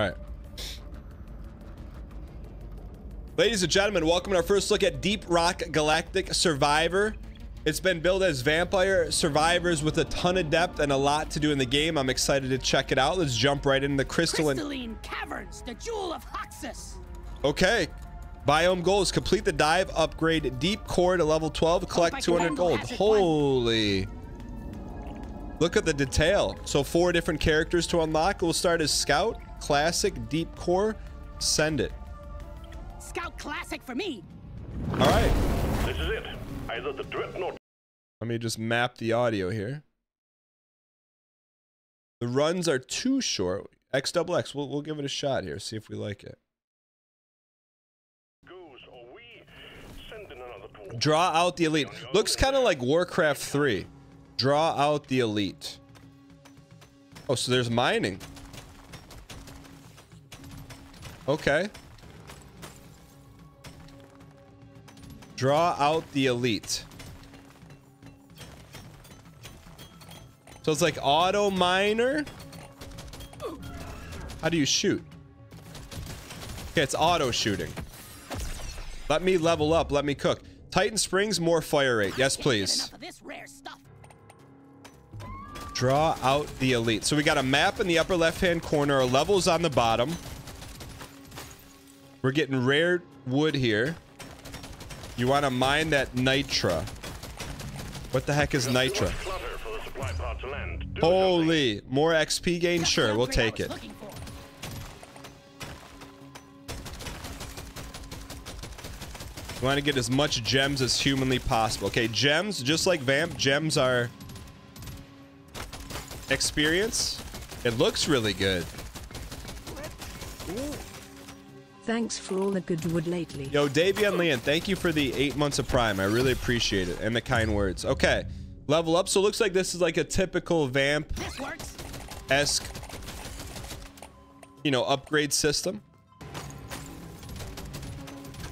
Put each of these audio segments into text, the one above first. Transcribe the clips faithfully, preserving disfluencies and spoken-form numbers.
All right. Ladies and gentlemen, welcome to our first look at Deep Rock Galactic Survivor. It's been billed as Vampire Survivors with a ton of depth and a lot to do in the game. I'm excited to check it out. Let's jump right into the Crystalline, Crystalline Caverns, the jewel of Hoxxes. Okay. Biome goals: complete the dive, upgrade deep core to level twelve, collect two hundred gold. Holy. Look at the detail. So four different characters to unlock. We'll start as Scout, Classic, Deep Core. Send it. Scout Classic for me. All right. This is it. Either the Dreadnought. Let me just map the audio here. The runs are too short. X X X. We'll, we'll give it a shot here. See if we like it. Draw out the elite. Looks kind of like Warcraft three. Draw out the elite. Oh, so there's mining. Okay. Draw out the elite. So it's like auto miner. How do you shoot? Okay, it's auto shooting. Let me level up. Let me cook. Titan Springs, more fire rate. Yes, please. Draw out the elite. So we got a map in the upper left-hand corner, levels on the bottom. We're getting rare wood here. You want to mine that Nitra. What the heck is Nitra? Holy, more X P gain? Sure, we'll take it. We want to get as much gems as humanly possible. Okay, gems, just like Vamp, gems are... experience. It looks really good. Thanks for all the good wood lately. Yo, Davey and Leon, thank you for the eight months of Prime. I really appreciate it and the kind words. Okay, level up. So it looks like this is like a typical Vamp-esque, you know, upgrade system.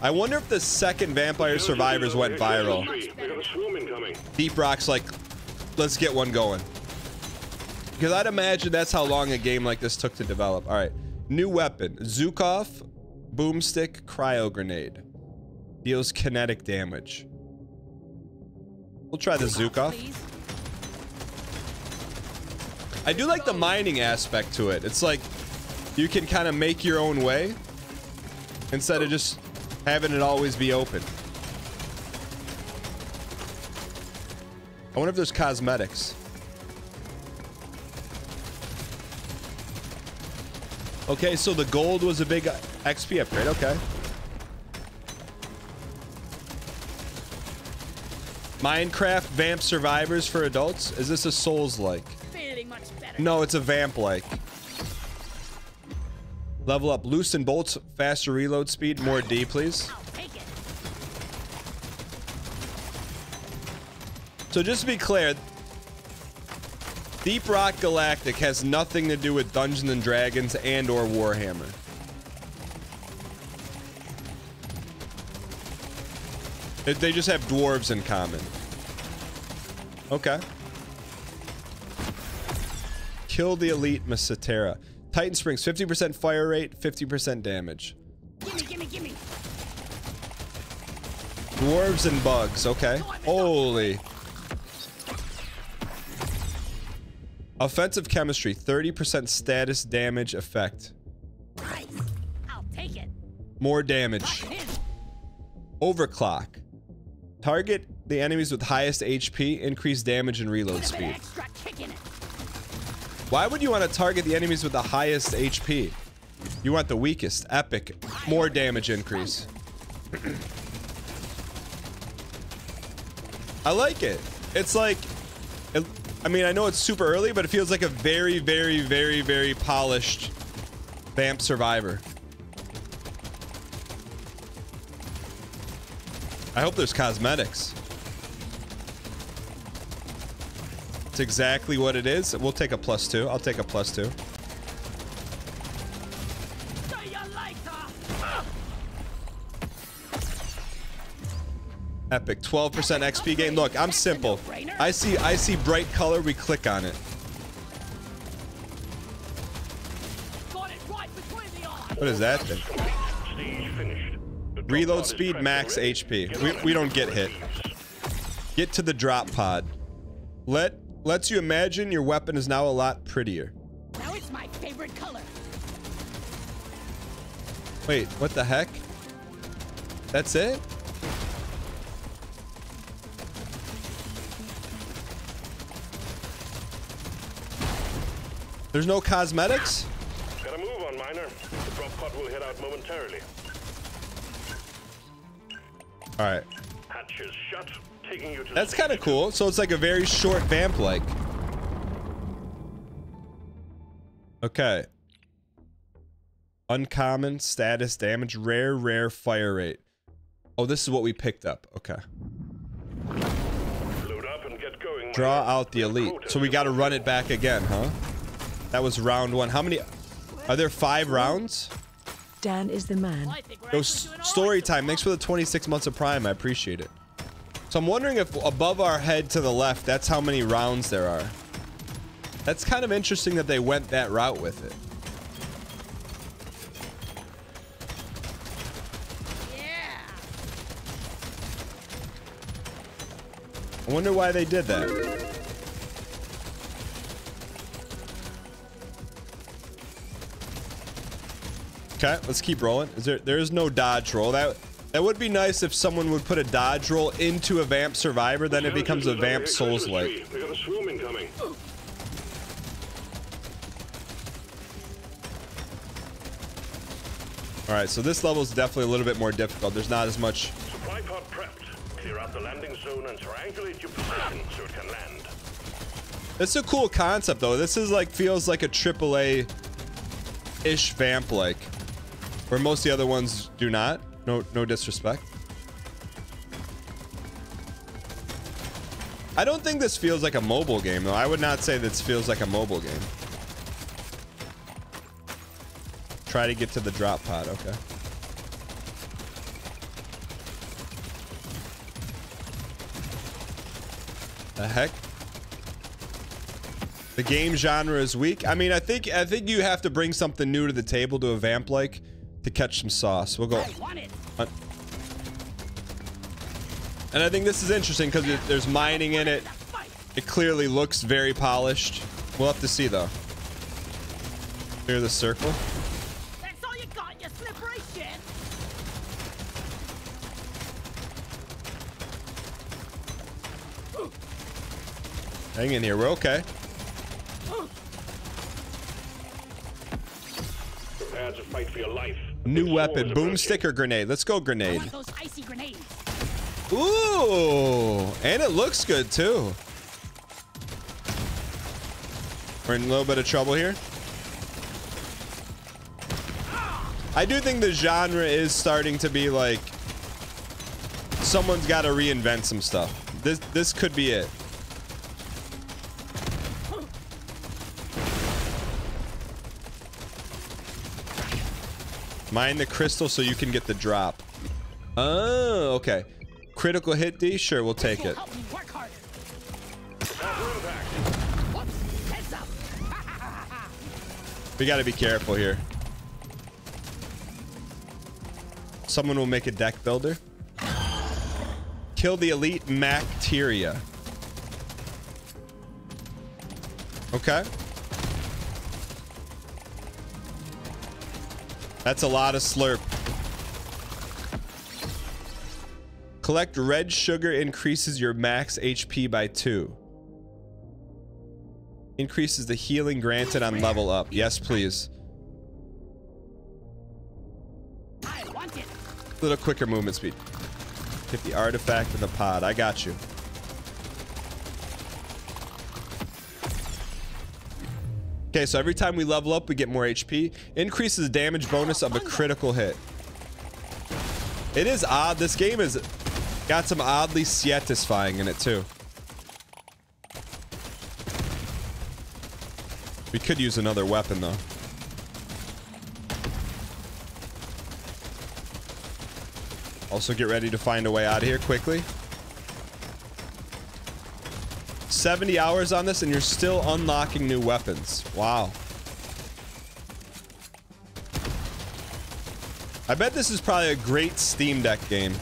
I wonder if the second Vampire Survivors went viral. Deep Rock's like, let's get one going. Because I'd imagine that's how long a game like this took to develop. All right. New weapon. Zhukov, boomstick, cryo grenade. Deals kinetic damage. We'll try the Zhukov. I do like the mining aspect to it. It's like you can kind of make your own way instead of just having it always be open. I wonder if there's cosmetics. Okay, so the gold was a big X P upgrade. Okay. Minecraft Vamp Survivors for adults. Is this a Souls-like? No, it's a Vamp-like. Level up. Loosen bolts. Faster reload speed. More D, please. So just to be clear, Deep Rock Galactic has nothing to do with Dungeons and Dragons and or Warhammer. They just have dwarves in common. Okay. Kill the elite Masatera. Titan Springs, fifty percent fire rate, fifty percent damage. Gimme, gimme, gimme. Dwarves and bugs, okay. Holy. Offensive chemistry, thirty percent status damage effect. Nice. I'll take it. More damage. Overclock. Target the enemies with highest H P, increase damage and reload speed. Why would you want to target the enemies with the highest H P? You want the weakest. Epic. More damage increase. I like it. It's like... It, I mean, I know it's super early, but it feels like a very, very, very, very polished Vamp Survivor. I hope there's cosmetics. It's exactly what it is. We'll take a plus two. I'll take a plus two. Epic. twelve percent X P gain. Look, I'm simple. I see I see bright color, we click on it. Got it right between What is that then? Reload speed, max H P. We, we don't get hit. Get to the drop pod. Let lets you imagine your weapon is now a lot prettier. Now it's my favorite color. Wait, what the heck? That's it? There's no cosmetics? Gotta move on, Miner. The drop pod will head out momentarily. Alright. Hatches shut, taking you to That's kind of cool. So it's like a very short vamp like. Okay. Uncommon, status, damage, rare, rare, fire rate. Oh, this is what we picked up. Okay. Load up and get going. Draw out the elite. So we got to run it back again, huh? That was round one. How many? Are there five rounds? Dan is the man. Yo, story time. Thanks for the twenty-six months of Prime. I appreciate it. So I'm wondering if above our head to the left, that's how many rounds there are. That's kind of interesting that they went that route with it. I wonder why they did that. Okay, let's keep rolling. Is there there is no dodge roll. That that would be nice if someone would put a dodge roll into a vamp survivor, then it becomes a vamp souls like. Alright, so this level is definitely a little bit more difficult. There's not as much. Supply pod prepped. Clear out the landing zone and triangulate your position so it can land. It's a cool concept though. This is like feels like a triple A ish vamp like, where most of the other ones do not. No, no disrespect. I don't think this feels like a mobile game though. I would not say this feels like a mobile game. Try to get to the drop pod. Okay. The heck? The game genre is weak. I mean, I think I think you have to bring something new to the table to a vamp like to catch some sauce. We'll go. I and I think this is interesting because there's mining in it. It clearly looks very polished. We'll have to see though. Clear the circle. That's all you got, you slippery shit. Hang in here. We're okay. Prepare to fight for your life. New weapon. Boomstick or grenade? Let's go grenade. I want those icy grenades. Ooh. And it looks good, too. We're in a little bit of trouble here. I do think the genre is starting to be like... someone's got to reinvent some stuff. This, this could be it. Mine the crystal so you can get the drop. Oh, okay. Critical hit D? Sure, we'll take it. We gotta be careful here. Someone will make a deck builder. Kill the elite Macteria. Okay. That's a lot of slurp. Collect red sugar increases your max H P by two. Increases the healing granted on level up. Yes, please. I want it. A little quicker movement speed. Get the artifact in the pod. I got you. Okay, so every time we level up, we get more H P. Increases the damage bonus of a critical hit. It is odd. This game has got some oddly satisfying in it, too. We could use another weapon, though. Also, get ready to find a way out of here quickly. seventy hours on this and you're still unlocking new weapons. Wow. I bet this is probably a great Steam Deck game.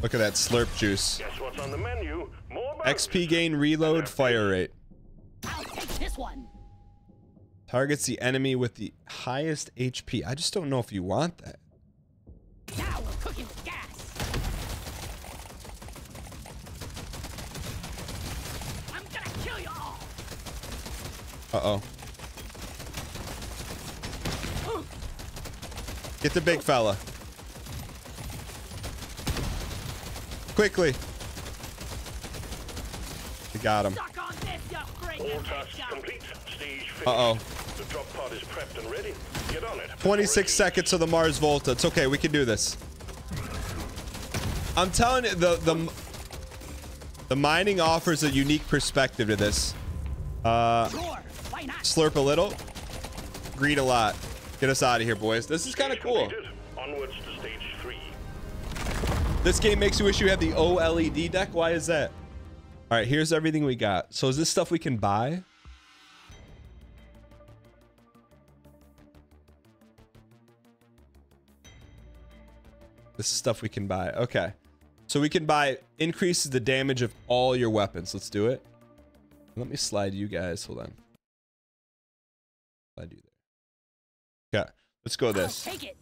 Look at that slurp juice. Guess what's on the menu? More X P gain, reload, fire rate. I'll take this one. Targets the enemy with the highest H P. I just don't know if you want that. Now we're cooking with gas. I'm gonna kill you all. Uh-oh. Get the big fella. Quickly. We got him. Uh-oh. The drop pod is prepped and ready. Get on it. twenty-six seconds to the Mars Volta. It's okay. We can do this. I'm telling you, the, the, the mining offers a unique perspective to this. Uh, slurp a little. Greed a lot. Get us out of here, boys. This is kind of cool. Onwards to stage three. This game makes you wish you had the OLED deck. Why is that? All right, here's everything we got. So is this stuff we can buy? This is stuff we can buy. Okay. So we can buy increases the damage of all your weapons. Let's do it. Let me slide you guys. Hold on. Slide you there. Okay, let's go this. Take it.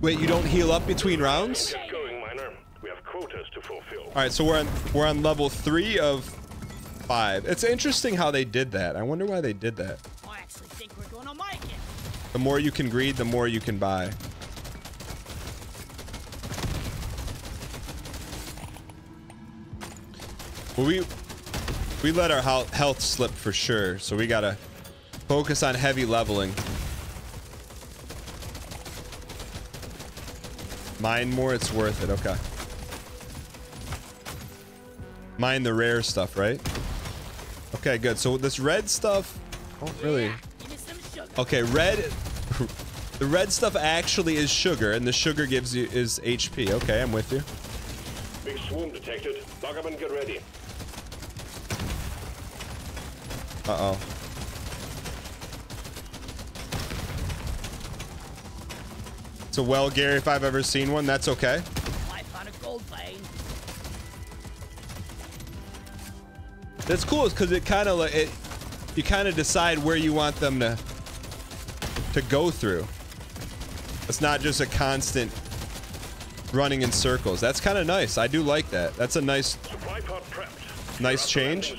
Wait, you don't heal up between rounds? Going, miner. We have quotas to fulfill. All right, so we're on we're on level three of five. It's interesting how they did that. I wonder why they did that. I actually think we're going on my account. The more you can greed, the more you can buy. Well, we we let our health slip for sure, so we gotta focus on heavy leveling. Mine more, it's worth it. Okay. Mine the rare stuff, right? Okay, good. So this red stuff, oh, really? Okay, red. The red stuff actually is sugar, and the sugar gives you is H P. Okay, I'm with you. Big swarm detected. Lock up and get ready. Uh oh. It's a well, Gary, if I've ever seen one. That's okay. I found a gold vein. That's cool because it kind of like it. You kind of decide where you want them to to go through. It's not just a constant running in circles. That's kind of nice. I do like that. That's a nice, nice change.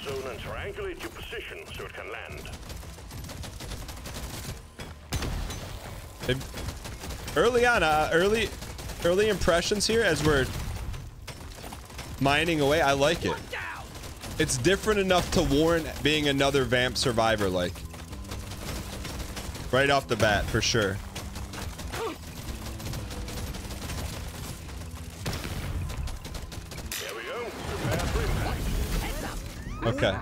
It, Early on, uh, early, early impressions here as we're mining away. I like it. It's different enough to warrant being another Vamp Survivor, like right off the bat, for sure. There we go. Okay.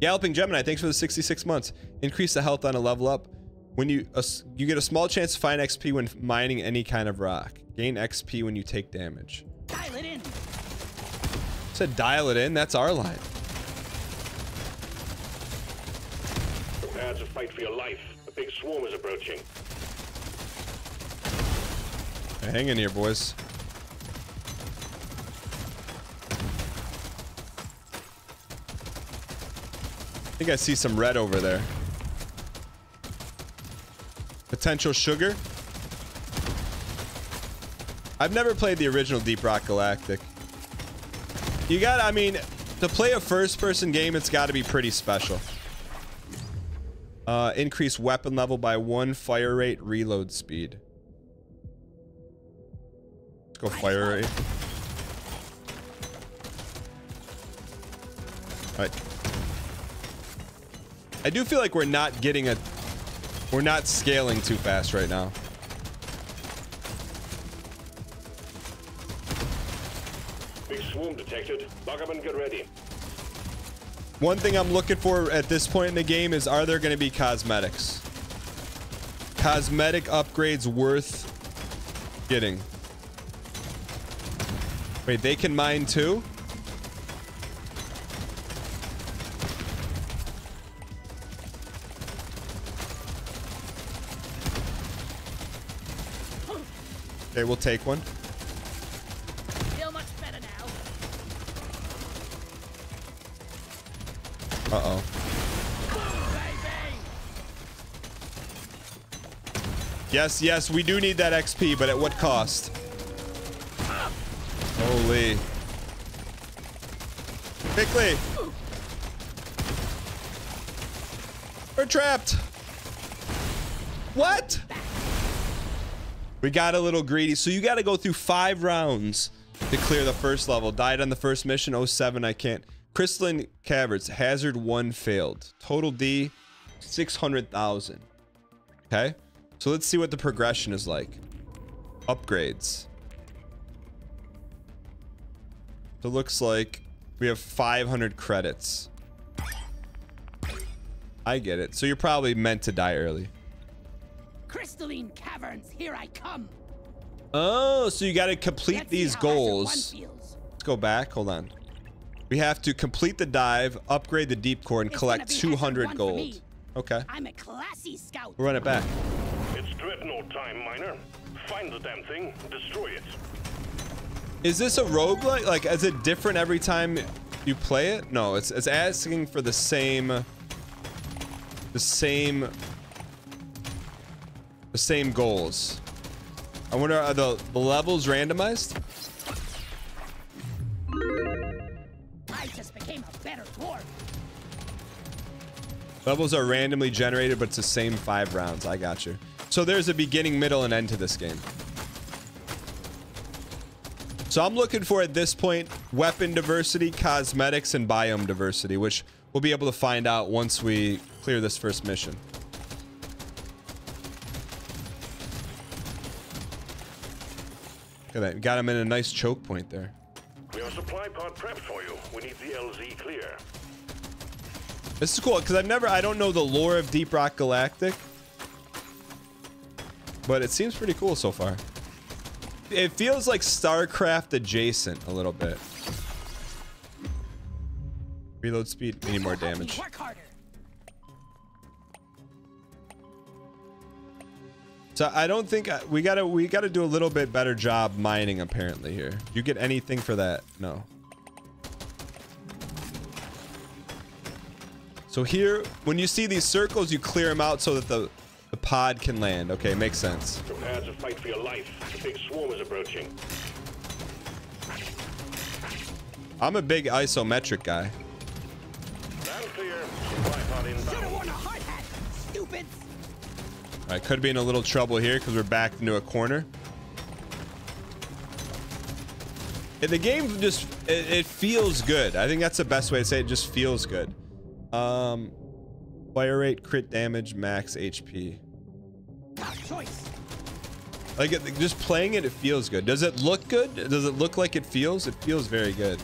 Galloping Gemini, thanks for the sixty-six months. Increase the health on a level up. When you uh, you get a small chance to find X P when mining any kind of rock. Gain X P when you take damage. Dial it in. Said dial it in. That's our line. Prepare to fight for your life. A big swarm is approaching. Hang in here, boys. I think I see some red over there. Potential sugar. I've never played the original Deep Rock Galactic. You got, I mean, to play a first-person game, it's got to be pretty special. Uh, increase weapon level by one, fire rate, reload speed. Let's go fire rate. All right. I do feel like we're not getting a. We're not scaling too fast right now. Big swarm detected. Lock up and get ready. One thing I'm looking for at this point in the game is, are there going to be cosmetics? Cosmetic upgrades worth getting. Wait, they can mine too? Okay, we'll take one. Feel much better now. Uh oh. Yes, yes, we do need that X P, but at what cost? Holy. Quickly. We're trapped. What? We got a little greedy. So you got to go through five rounds to clear the first level. Died on the first mission. oh seven, I can't. Crystalline Caverns. Hazard One failed. Total D, six hundred thousand. Okay. So let's see what the progression is like. Upgrades. So it looks like we have five hundred credits. I get it. So you're probably meant to die early. Crystalline Caverns, here I come. Oh, so you got to complete these goals. Let's go back. Hold on. We have to complete the dive, upgrade the deep core, and collect two hundred gold. Okay. I'm a classy scout. We'll run it back. It's Dreadnought time, miner. Find the damn thing, destroy it. Is this a roguelike? Like, is it different every time you play it? No, it's it's asking for the same, the same, the same goals. I wonder, are the, the levels randomized? I just became a better dwarf. Levels are randomly generated, but it's the same five rounds. I got you. So there's a beginning, middle, and end to this game. So I'm looking for, at this point, weapon diversity, cosmetics, and biome diversity, which we'll be able to find out once we clear this first mission. Look at that. Got him in a nice choke point there. We have a supply pod prepped for you. We need the L Z clear. This is cool, because I've never, I don't know the lore of Deep Rock Galactic, but it seems pretty cool so far. It feels like Starcraft adjacent a little bit. Reload speed, we need more damage. So I don't think I, we gotta we gotta do a little bit better job mining apparently here. You get anything for that? No. So here, when you see these circles, you clear them out so that the, the pod can land. Okay, makes sense. Prepare to fight for your life. The big swarm is approaching. I'm a big isometric guy. Alright, could be in a little trouble here because we're backed into a corner. And the game just, it, it feels good. I think that's the best way to say it. It just feels good. Um, fire rate, crit damage, max H P. Like, it, just playing it, it feels good. Does it look good? Does it look like it feels? It feels very good.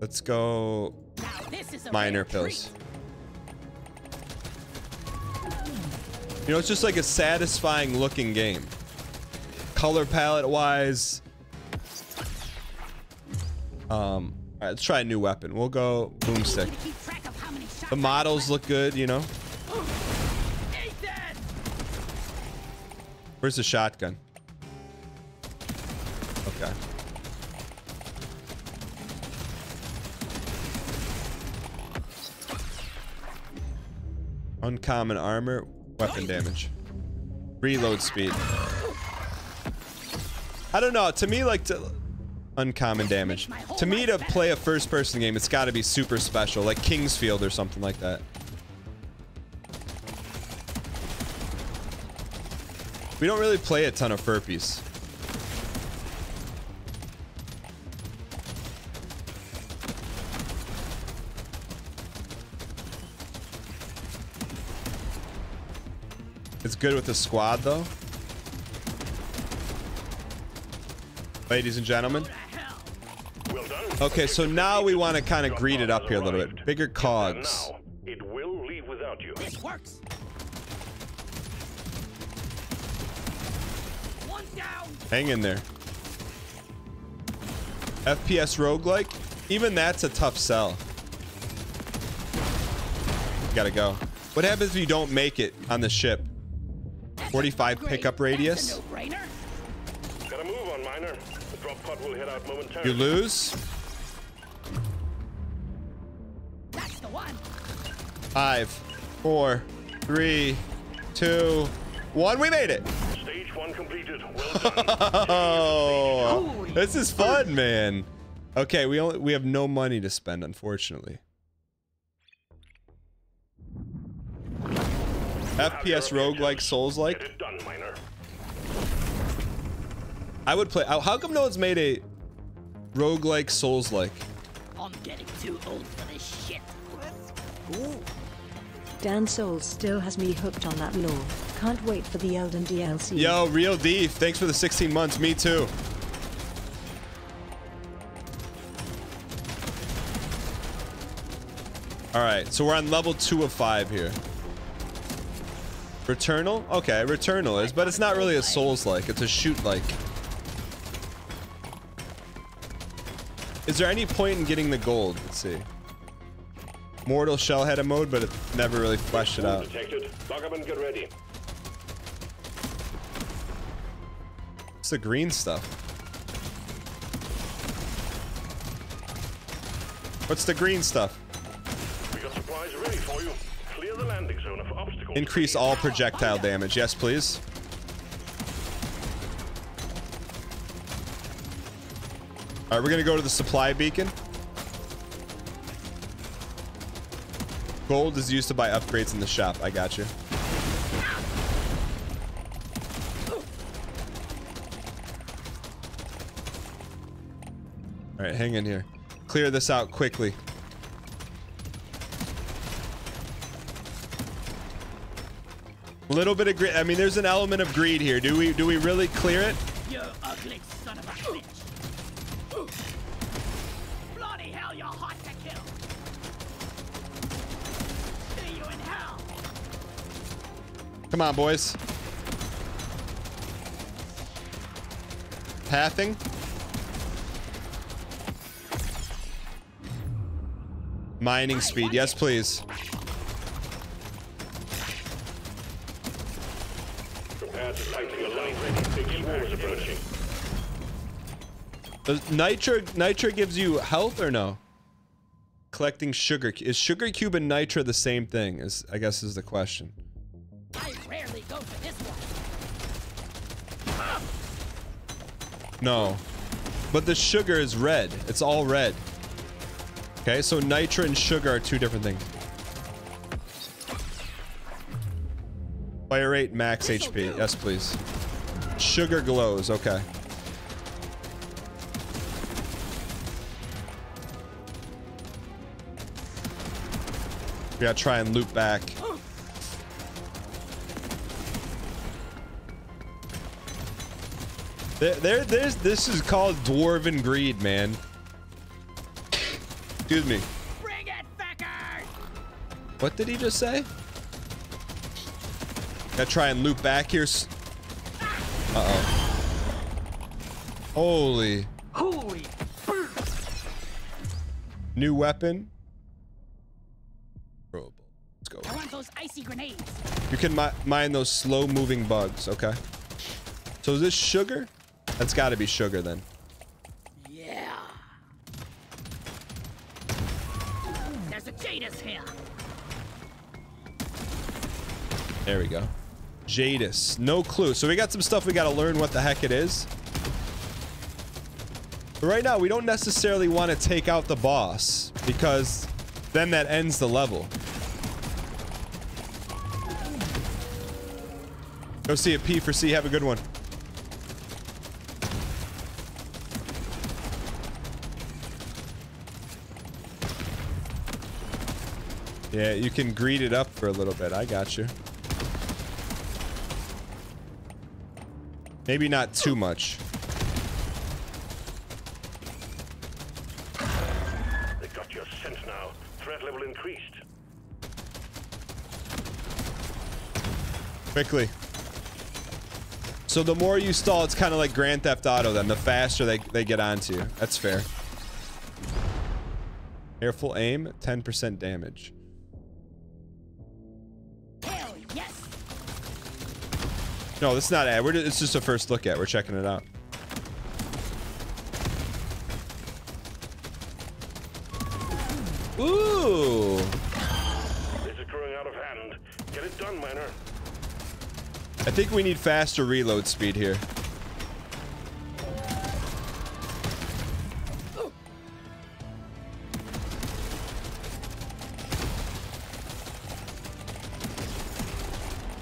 Let's go. Minor pills. You know, it's just like a satisfying looking game. Color palette wise. Um, all right, let's try a new weapon. We'll go boomstick. The models look good, you know. Where's the shotgun? Okay. Uncommon armor, weapon damage. Reload speed. I don't know. To me, like, to, uncommon damage. To me, to play a first-person game, it's got to be super special, like Kingsfield or something like that. We don't really play a ton of furpies. It's good with the squad, though. Ladies and gentlemen. Okay, so now we want to kind of greed it up here a little bit. Bigger cogs. It will leave without you. This works. One down. Hang in there. F P S roguelike? Even that's a tough sell. gotta go. What happens if you don't make it on the ship? forty-five pickup radius. Gotta move on, Miner. The drop pod will head out momentarily. You lose. That's the one. Five, four, three, two, one. We made it. Stage one completed. Well done. Oh, this is fun, man. Okay, we only we have no money to spend, unfortunately. F P S roguelike Souls-like. I would play. How come no one's made a roguelike Souls-like? I'm getting too old for this shit. Ooh. Dan Souls still has me hooked on that lore. Can't wait for the Elden D L C. Yo, Real Deef, thanks for the sixteen months. Me too. All right, so we're on level two of five here. Returnal? Okay, Returnal is, but it's not really a Souls-like. It's a shoot-like. Is there any point in getting the gold? Let's see. Mortal Shellheader mode, but it never really fleshed it out. Detected. Log up and get ready. It's the green stuff. What's the green stuff? We got supplies ready for you. Clear the landing zone of obstacles. Increase all projectile damage. Yes, please. All right, we're gonna go to the supply beacon. Gold is used to buy upgrades in the shop. I got you. All right, hang in here. Clear this out quickly. A little bit of greed. I mean, there's an element of greed here. Do we do we really clear it? You ugly son of a bitch. Bloody hell, you're hot to kill. Come on, boys. Pathing. Mining speed. Yes, please. Does Nitra, Nitra gives you health or no? Collecting sugar. Is sugar cube and Nitra the same thing? Is I guess is the question. Go for this one. No, but the sugar is red. It's all red. Okay, so Nitra and sugar are two different things. Fire rate, max H P. Yes, please. Sugar glows. Okay. We gotta try and loop back. There, there, there's, this is called Dwarven Greed, man. Excuse me. Bring it, Becker! What did he just say? Gotta try and loop back here. Uh-oh. Holy. Holy. New weapon. Let's go. I want those icy grenades. You can mi mine those slow-moving bugs, okay? So is this sugar? That's got to be sugar then. Yeah. There's a Jadis here. There we go. Jadis. No clue. So we got some stuff we got to learn what the heck it is. But right now, we don't necessarily want to take out the boss because then that ends the level. Go see it, P for C. Have a good one. Yeah, you can greed it up for a little bit. I got you. Maybe not too much. They got your scent now. Threat level increased. Quickly. So the more you stall, it's kind of like Grand Theft Auto then. The faster they, they get onto you. That's fair. Careful aim, ten percent damage. No, this is not ad. We're just, it's just a first look at. We're checking it out. Ooh. This is growing out of hand. Get it done, miner. I think we need faster reload speed here.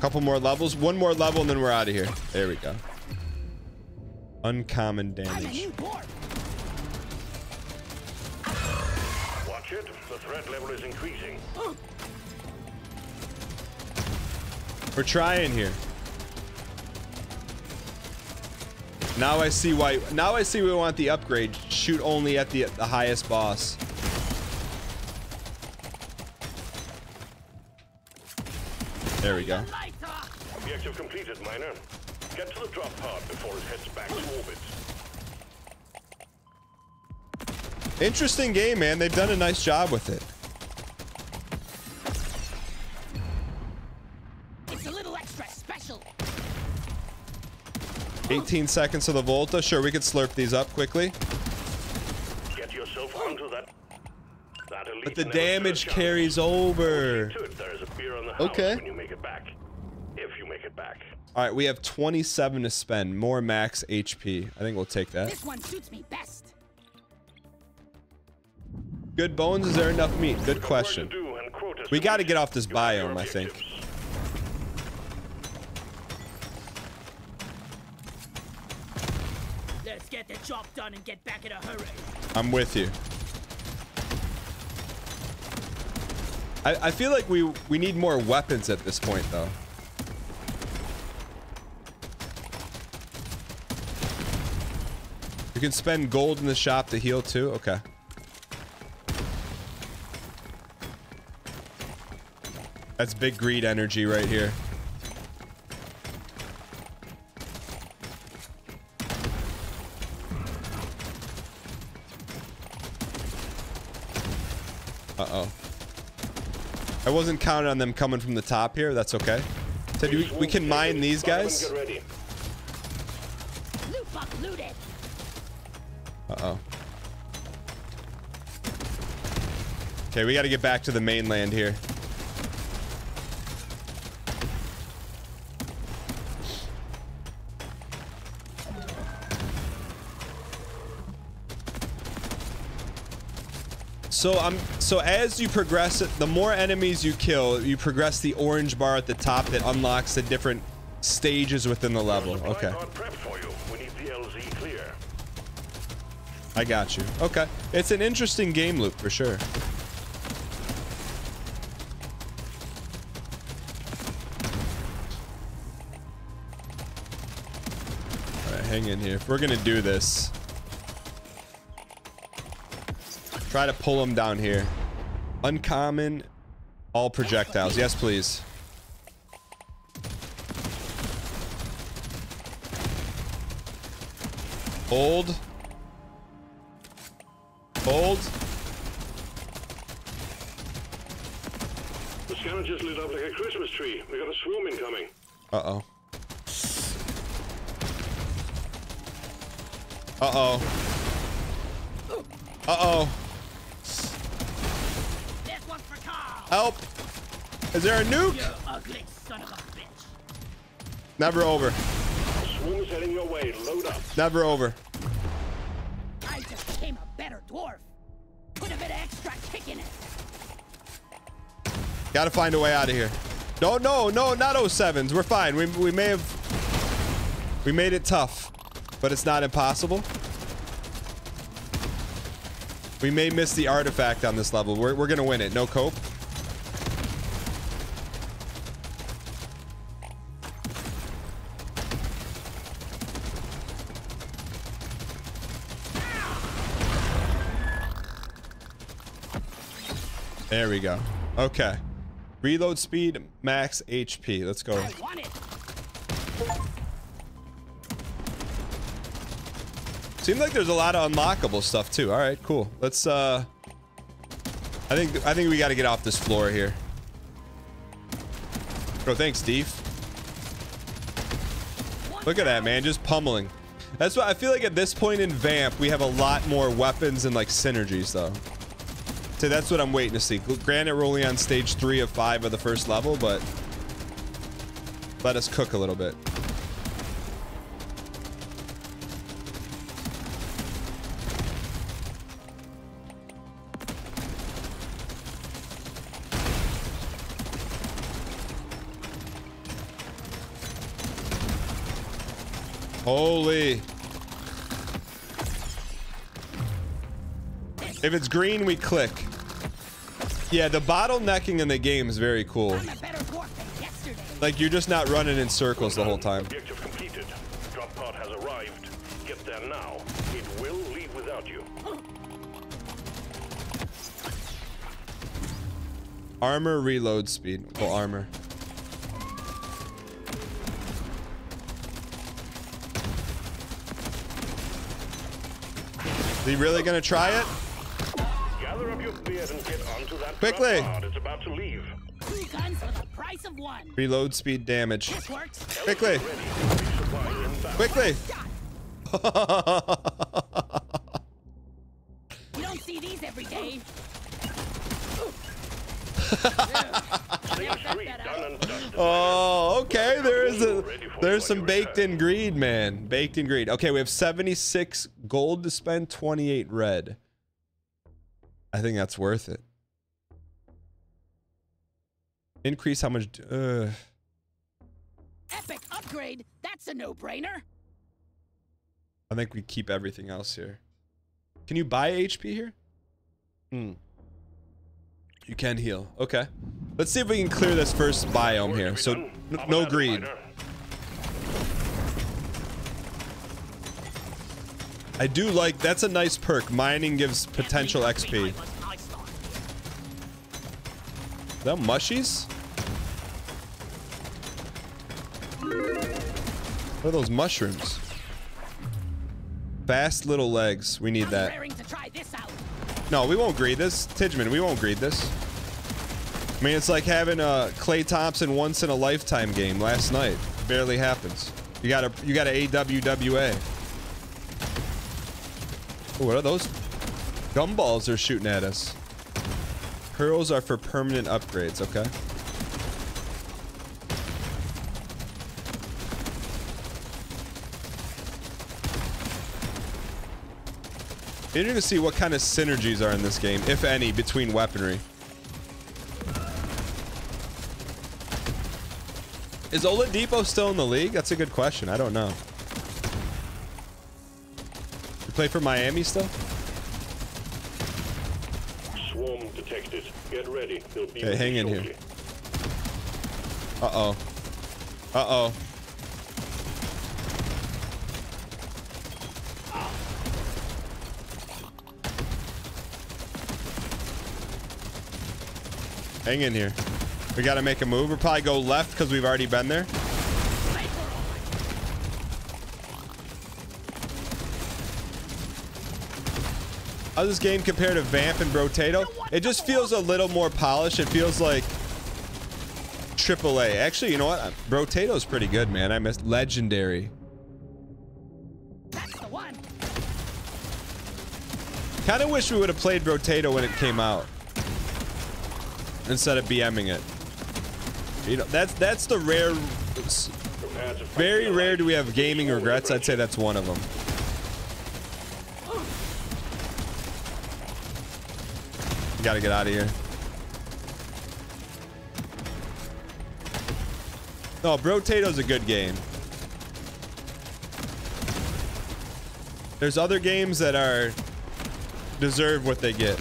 Couple more levels. One more level and then we're out of here. There we go. Uncommon damage. Watch it. The threat level is increasing. We're trying here. Now I see why. Now I see we want the upgrade. Shoot only at the, the highest boss. There we go. Objective completed, miner. Get to the drop pod before it heads back to orbit. Interesting game, man. They've done a nice job with it. It's a little extra special. eighteen seconds of the Volta. Sure, we could slurp these up quickly. Get yourself onto that. that but the damage carries over. There is a beer on the okay. When you make it back. If you make it back. All right, we have twenty-seven to spend. More max H P. I think we'll take that. This one suits me best. Good bones. Is there enough meat? Good question. We got to get off this biome, I think. Let's get the job done and get back in a hurry. I'm with you. I, I feel like we we need more weapons at this point, though. You can spend gold in the shop to heal too. Okay. That's big greed energy right here. Uh-oh. I wasn't counting on them coming from the top here. That's okay. So do we, we can mine these guys. Uh-oh. Okay, we got to get back to the mainland here. So um, so as you progress, the more enemies you kill, you progress the orange bar at the top that unlocks the different stages within the level. Okay. I got you. Okay. It's an interesting game loop for sure. All right, hang in here. If we're going to do this, try to pull them down here. Uncommon, all projectiles. Yes, please. Hold. Hold. The scanner just lit up like a Christmas tree. We got a swarm incoming. Uh-oh. Uh-oh. Uh-oh. Help! Is there a nuke? You ugly son of a bitch. Never over. Swoon is heading your way. Load up. Never over. I just became a better dwarf. Put a bit of extra kick in it. Gotta find a way out of here. No, no, no, not oh sevens. We're fine. We we may have we made it tough, but it's not impossible. We may miss the artifact on this level. We're we're gonna win it. No cope. There we go. Okay. Reload speed, max H P. Let's go. I want it. Seems like there's a lot of unlockable stuff too. All right, cool. Let's. Uh, I think I think we got to get off this floor here. Bro, thanks, Steve. Look at that, man, just pummeling. That's why I feel like at this point in Vamp, we have a lot more weapons and like synergies though. So that's what I'm waiting to see. Granted, we're only on stage three of five of the first level, but let us cook a little bit. Holy. If it's green, we click. Yeah, the bottlenecking in the game is very cool. Like, you're just not running in circles the whole time. Objective completed. Drop pod has arrived. Get there now. It will leave without you. Armor reload speed. Well, armor. Is he really gonna try it? Gather up your beard and get onto that quickly. It's about to leave. Two guns for the price of one. Reload speed damage. This works. Quickly. Quickly. You don't see these every day. Oh, okay. There is a there's some baked in greed, man. Baked in greed. Okay, we have seventy-six gold to spend, twenty-eight red. I think that's worth it. Increase how much? Uh. Epic upgrade. That's a no-brainer. I think we keep everything else here. Can you buy H P here? Hmm. You can heal. Okay. Let's see if we can clear this first biome here. So no greed. I do like, that's a nice perk. Mining gives potential X P. Is that mushies? What are those mushrooms? Fast little legs. We need that. No, we won't greed this. Tidgman, we won't greed this. I mean, it's like having a Clay Thompson once in a lifetime game last night. It barely happens. You gotta, you gotta A W W A. Ooh, what are those? Gumballs are shooting at us. Pearls are for permanent upgrades, okay. Interesting to see what kind of synergies are in this game, if any, between weaponry. Is Oladipo still in the league? That's a good question. I don't know. You play for Miami still? Swarm detected. Get ready. They'll be okay, hang in shortly. Here. Uh-oh. Uh-oh. Hang in here. We gotta make a move. We'll probably go left because we've already been there. How's this game compared to Vamp and Brotato? It just feels a little more polished. It feels like triple A. Actually, you know what? Brotato's pretty good, man. I missed legendary. That's the one. Kind of wish we would have played Brotato when it came out, instead of BMing it. You know, that's that's the rare, very rare do we have gaming regrets. I'd say that's one of them. You gotta get out of here. No, Brotato's a good game. There's other games that are deserve what they get.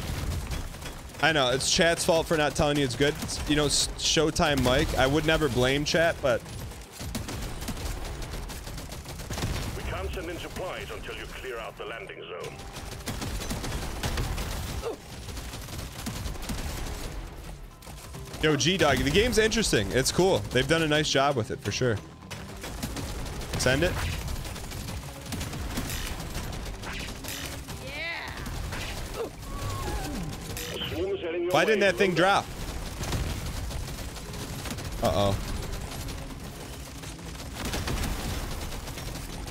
I know, it's chat's fault for not telling you it's good. It's, you know, Showtime Mike. I would never blame chat, but... We can't send in supplies until you clear out the landing zone. Yo, G-Dog, the game's interesting. It's cool. They've done a nice job with it, for sure. Send it. Why didn't that thing drop? Uh-oh.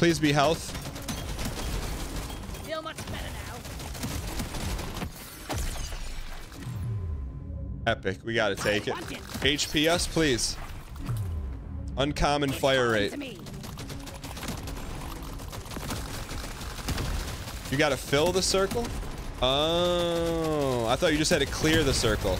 Please be health. Feel much better now. Epic. We gotta take it. it. H P us, please. Uncommon it's fire rate. You gotta fill the circle? Oh, I thought you just had to clear the circle.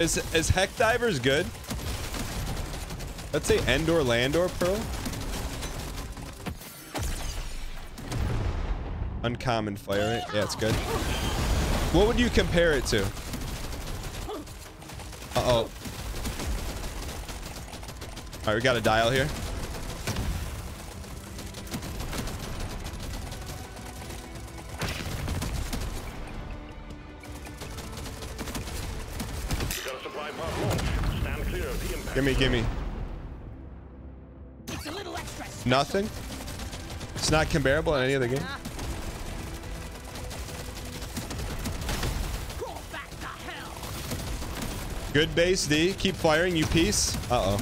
Is, is Heck Divers good? Let's say Endor, Landor, Pearl. Uncommon fire rate. Yeah, it's good. What would you compare it to? Uh-oh. Alright, we got a dial here. Gimme, gimme. It's a little extra. Nothing? It's not comparable in any other game? Good base, D. Keep firing, you piece. Uh-oh.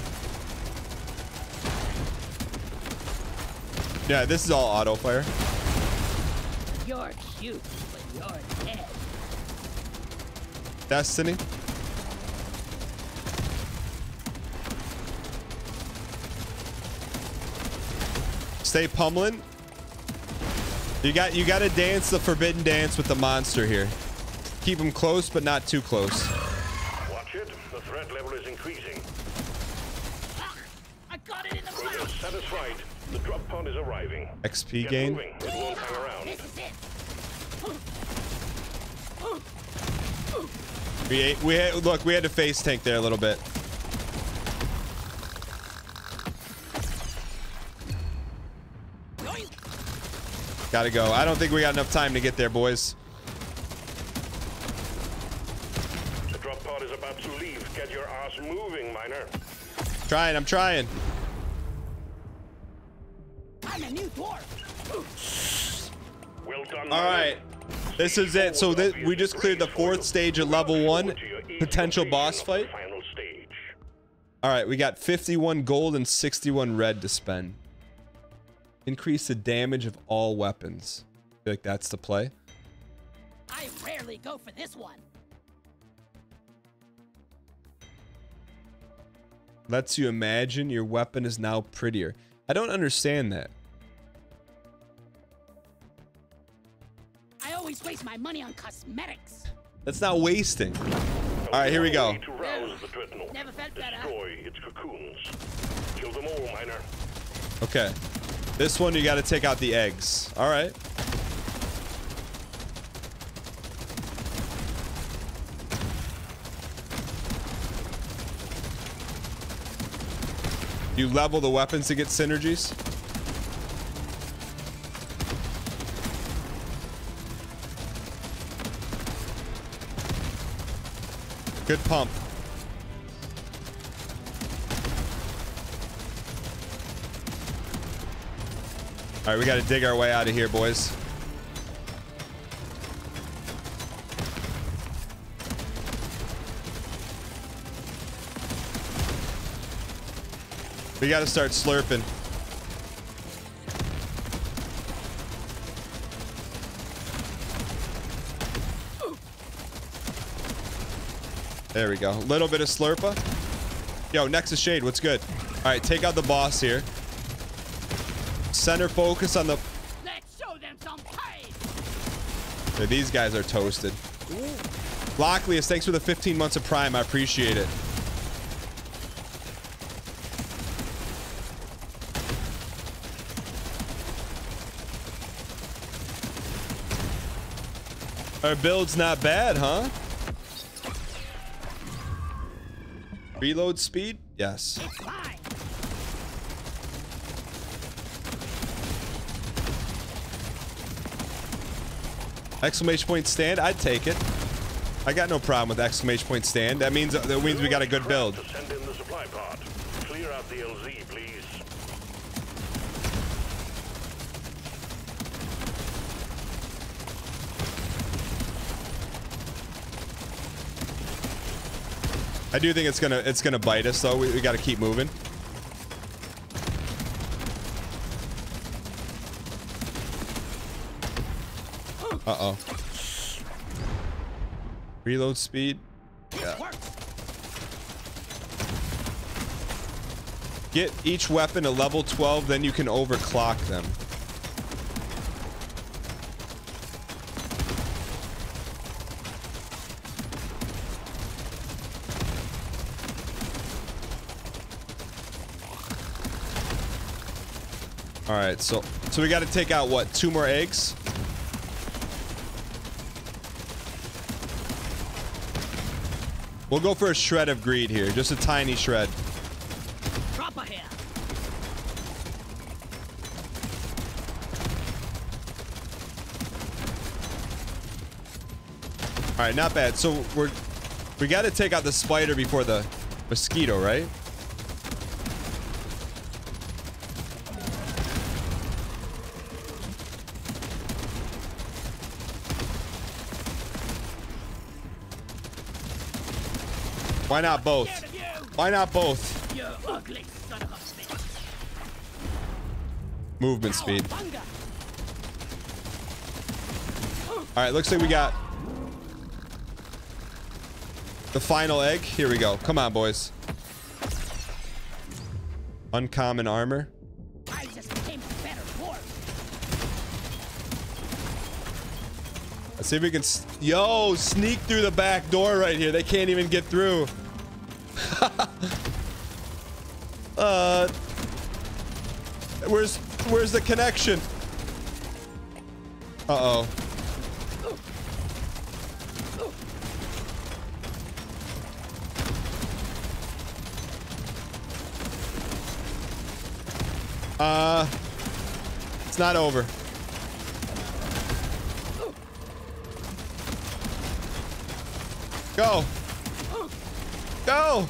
Yeah, this is all auto-fire. You're cute, but you're dead. Destiny. Stay pummeling. You got you got to dance the forbidden dance with the monster here. Keep him close, but not too close. Watch it. The threat level is increasing. Ah, I got it in the mouth. We're satisfied. The drop pod is arriving. X P Get gain. Moving. It won't hang around. This is it. We ate, we had, look. We had to face tank there a little bit. Gotta go. I don't think we got enough time to get there, boys. The drop pod is about to leave. Get your ass moving, miner. Trying, I'm trying. I'm a new dwarf. Well done. All right. This is it. So th we just cleared the fourth stage at level one. Potential boss fight. All right, we got fifty-one gold and sixty-one red to spend. Increase the damage of all weapons. I feel like that's the play. I rarely go for this one. Lets you imagine your weapon is now prettier. I don't understand that. I always waste my money on cosmetics. That's not wasting. All right, here we go. Never felt better. Destroy its cocoons. Kill them all, miner. Okay. This one, you got to take out the eggs. All right. You level the weapons to get synergies. Good pump. All right, we got to dig our way out of here, boys. We got to start slurping. There we go. A little bit of slurpa. Yo, Nexus Shade, what's good? All right, take out the boss here. Center focus on the. Let's show them some pain. Yeah, these guys are toasted. Locklius, thanks for the fifteen months of Prime. I appreciate it. Our build's not bad, huh? Reload speed? Yes. Exclamation point stand, I'd take it. I got no problem with exclamation point stand. That means that means we got a good build. Send in the supply pod. Clear out the L Z, please. I do think it's gonna it's gonna bite us though. We, we got to keep moving. Uh oh. Reload speed. Yeah. Get each weapon to level twelve, then you can overclock them. All right, so so we got to take out what, two more eggs? We'll go for a shred of greed here, just a tiny shred. All right, not bad. So we're we got to take out the spider before the mosquito, right? Why not both? Why not both? You ugly son of a... Movement speed. All right, looks like we got the final egg. Here we go. Come on, boys. Uncommon armor. I just became a better dwarf. Let's see if we can... Yo, sneak through the back door right here. They can't even get through. uh, where's where's the connection? Uh-oh. Uh, it's not over. Go. Go.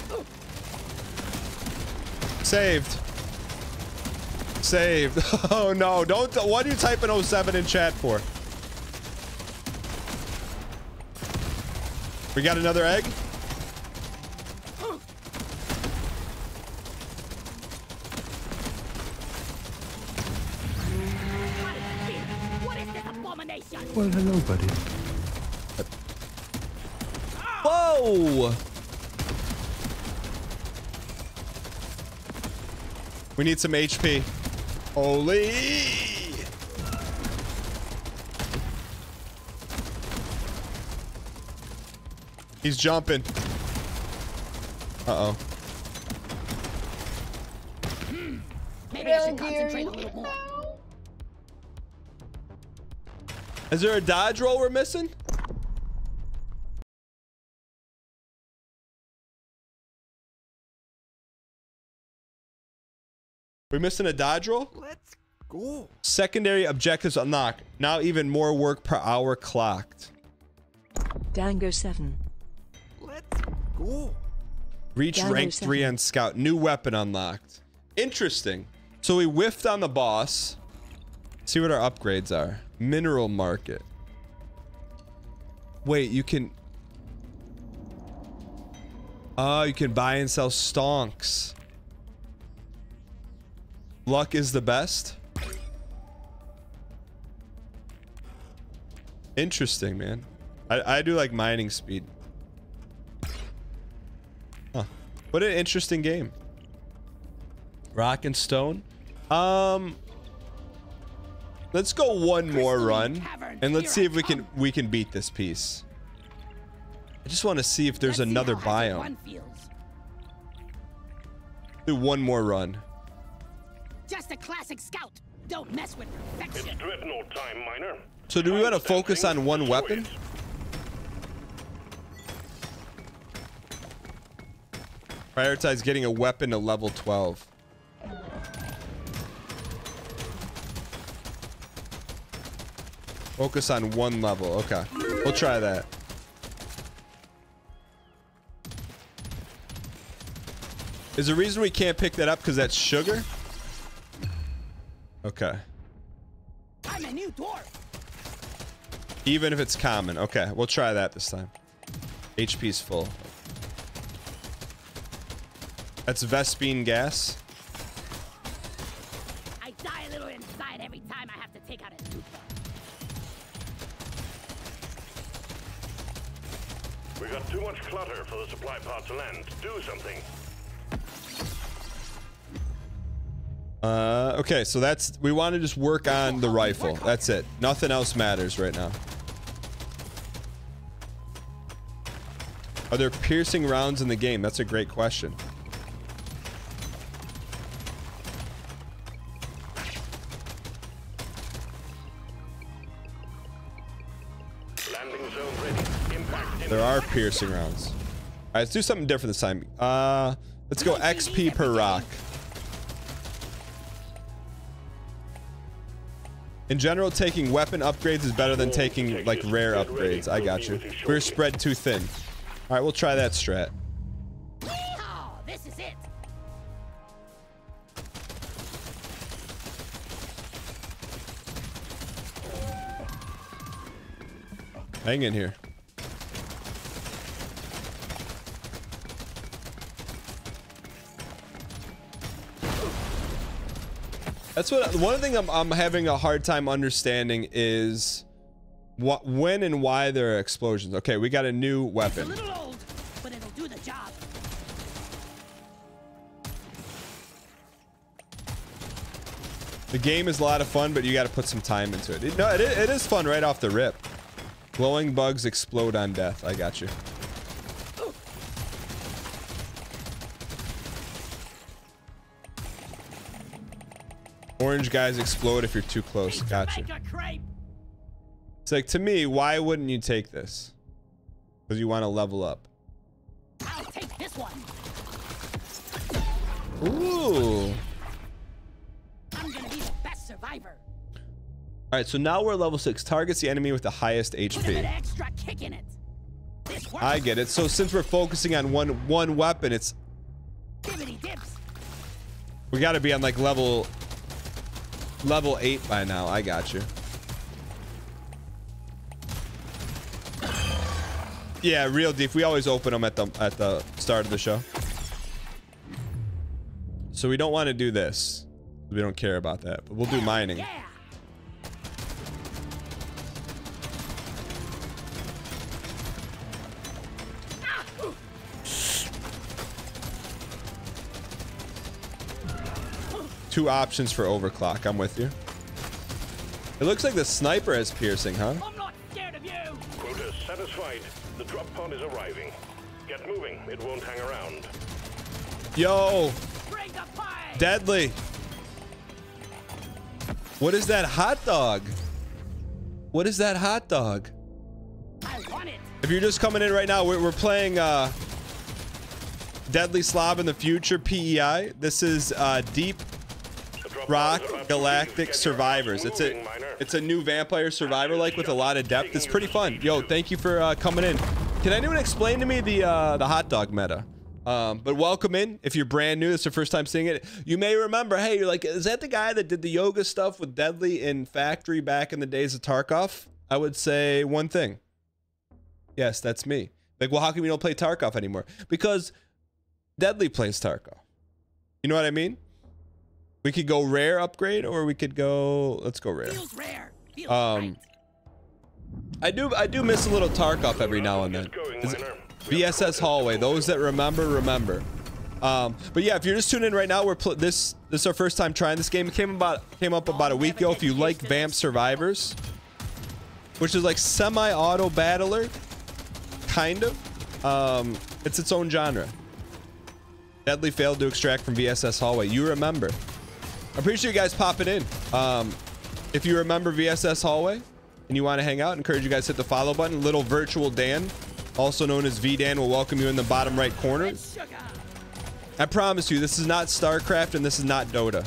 Saved. Saved. Oh no, don't. What are you typing oh seven in chat for? We got another egg? Well, hello, buddy. Whoa! We need some H P. Holy! He's jumping. Uh-oh. Hmm. Maybe I should concentrate a little more. Is there a dodge roll we're missing? We're missing a dodge roll? Let's go. Secondary objectives unlocked. Now even more work per hour clocked. Dango seven. Let's go. Reach rank three on Scout. New weapon unlocked. Interesting. So we whiffed on the boss. Let's see what our upgrades are. Mineral market. Wait, you can... Oh, you can buy and sell stonks. Luck is the best. Interesting, man. I, I do like mining speed. Huh. What an interesting game. Rock and stone. Um... Let's go one more run and let's see if we can we can beat this piece. I just want to see if there's another biome. Do one more run. Just a classic scout. Don't mess with perfection. It's Dreadnought time, miner. So do we want to focus on one weapon? Prioritize getting a weapon to level twelve. Focus on one level. Okay. We'll try that. Is the reason we can't pick that up because that's sugar? Okay. I'm a new dwarf. Even if it's common. Okay. We'll try that this time. H P's full. That's Vespine gas. I die a little inside every time I have to take out a Zhukov. We got too much clutter for the supply pod to land. Do something. Uh, okay, so that's, we want to just work on the rifle. That's it. Nothing else matters right now. Are there piercing rounds in the game? That's a great question. Landing zone ready. Impact. There are piercing rounds. All right, let's do something different this time. Uh, let's go X P per rock. In general, taking weapon upgrades is better than taking, like, rare upgrades. I got you. We're spread too thin. All right, we'll try that strat. Yeehaw, this is it. Hang in here. That's what, one thing I'm, I'm having a hard time understanding is what, when and why there are explosions. Okay, we got a new weapon. It's a little old, but it'll do the job. The game is a lot of fun, but you got to put some time into it. it no, it, it is fun right off the rip. Glowing bugs explode on death. I got you. Orange guys explode if you're too close. Gotcha. It's like, to me, why wouldn't you take this? Because you want to level up. I'll take this one. Ooh. I'm gonna be the best survivor. All right, so now we're level six. Targets the enemy with the highest H P. Put an extra kick in it. This works. I get it. So since we're focusing on one one weapon, it's we got to be on like level. Level eight by now. I got you. Yeah, real deep. We always open them at the at the start of the show. So we don't want to do this. We don't care about that. But we'll do mining. Yeah. Two options for overclock. I'm with you. It looks like the sniper has piercing, huh? I'm not scared of you. Quota satisfied. The drop pod is arriving. Get moving. It won't hang around. Yo. Bring the pie. Deadly. What is that hot dog? What is that hot dog? I want it. If you're just coming in right now, we're, we're playing uh, Deadly Slob in the Future, P E I. This is uh, Deep Rock Galactic Survivors. It's a it's a new Vampire Survivor like with a lot of depth. It's pretty fun. Yo, thank you for uh, coming in. Can anyone explain to me the uh, the hot dog meta? Um, but welcome in. If you're brand new, it's your first time seeing it. You may remember, hey, you're like, is that the guy that did the yoga stuff with Deadly in Factory back in the days of Tarkov? I would say one thing. Yes, that's me. Like, well, how come you don't play Tarkov anymore? Because Deadly plays Tarkov. You know what I mean? We could go rare upgrade, or we could go. Let's go rare. Feels rare. Feels um, right. I do. I do miss a little Tarkov every now and then. V S S Hallway. Those that remember, remember. Um, but yeah, if you're just tuning in right now, we're pl this. This is our first time trying this game. It came about came up about a week ago. If you like Vamp Survivors, which is like semi-auto battler, kind of. Um, it's its own genre. Deadly failed to extract from V S S Hallway. You remember. I appreciate you guys popping in. Um, if you remember V S S Hallway and you want to hang out, I encourage you guys to hit the follow button. Little Virtual Dan, also known as V Dan, will welcome you in the bottom right corner. I promise you, this is not Starcraft and this is not Dota.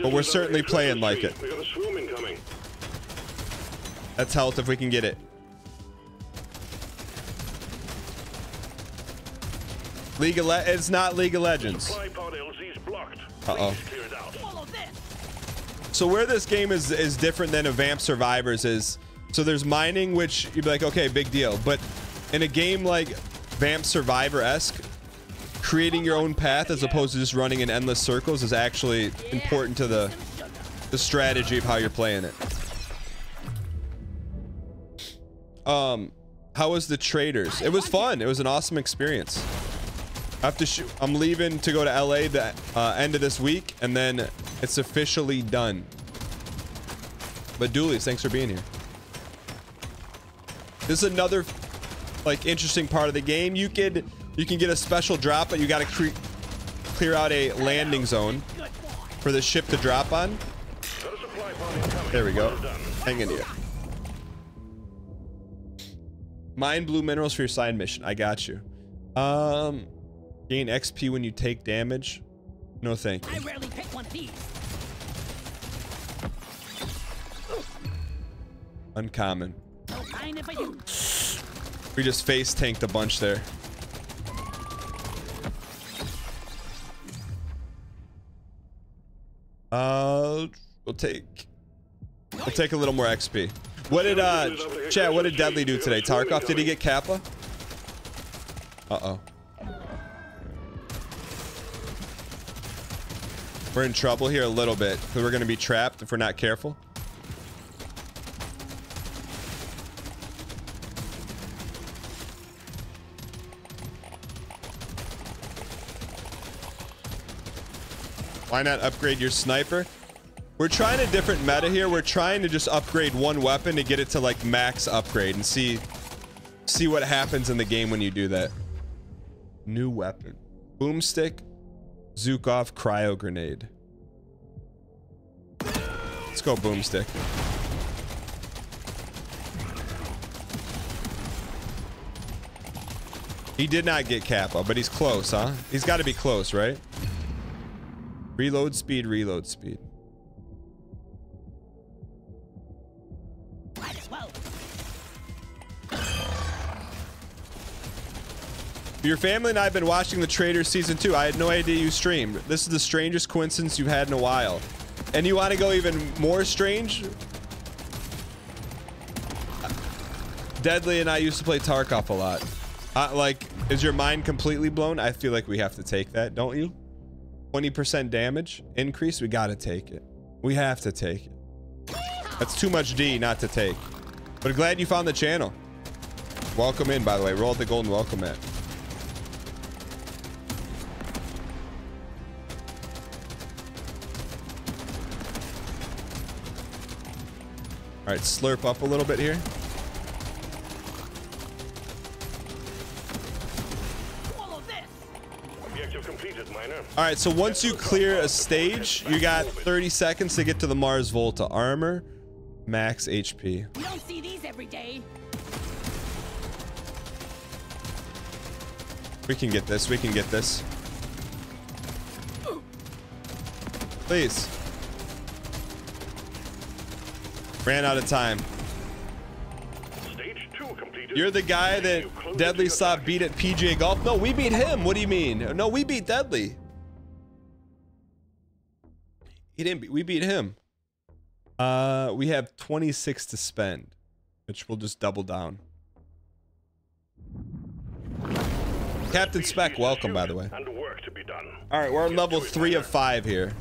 But we're certainly playing like it. That's health if we can get it. League of Le it's not League of Legends. Uh-oh. So where this game is is different than a Vamp Survivors is, so there's mining, which you'd be like, okay, big deal. But in a game like Vamp Survivor-esque, creating your own path as opposed to just running in endless circles is actually important to the the strategy of how you're playing it. Um, how was the Traders? It was fun. It was an awesome experience. I have to shoot. I'm leaving to go to L A the uh, end of this week, and then it's officially done. But Dooley's, thanks for being here. This is another like interesting part of the game. You could you can get a special drop, but you got to clear out a landing zone for the ship to drop on. There we go. Hang in here. Mine blue minerals for your side mission. I got you. Um, gain X P when you take damage. No thank you. I rarely pick one of these. Uncommon. We just face tanked a bunch there. Uh, we'll take, we'll take a little more X P. What did uh, chat? What did Deadly do today? Tarkov? Did he get Kappa? Uh oh. We're in trouble here a little bit, because we're gonna be trapped if we're not careful. Why not upgrade your sniper? We're trying a different meta here. We're trying to just upgrade one weapon to get it to like max upgrade and see see what happens in the game when you do that. New weapon. Boomstick, Zhukov, cryo grenade. Let's go boomstick. He did not get Kappa, but he's close, huh? He's got to be close, right? Reload speed, reload speed. Might as well. Your family and I have been watching The Traders season two. I had no idea you streamed. This is the strangest coincidence you've had in a while. And you want to go even more strange? Deadly and I used to play Tarkov a lot. Uh, like, is your mind completely blown? I feel like we have to take that, don't you? twenty percent damage increase. We got to take it. We have to take it. That's too much D not to take. But glad you found the channel. Welcome in, by the way. Roll the golden welcome mat. All right, slurp up a little bit here. All right, so once you clear a stage, you got thirty seconds to get to the Mars Volta. Armor, max H P. You don't see these every day. We can get this. We can get this. Please. Ran out of time. You're the guy that Deadly saw beat at P G A Golf. No, we beat him. What do you mean? No, we beat Deadly. He didn't be, we beat him. Uh, we have twenty-six to spend, which we'll just double down. Captain Spec, welcome, by the way. All right, we're on level three of five here.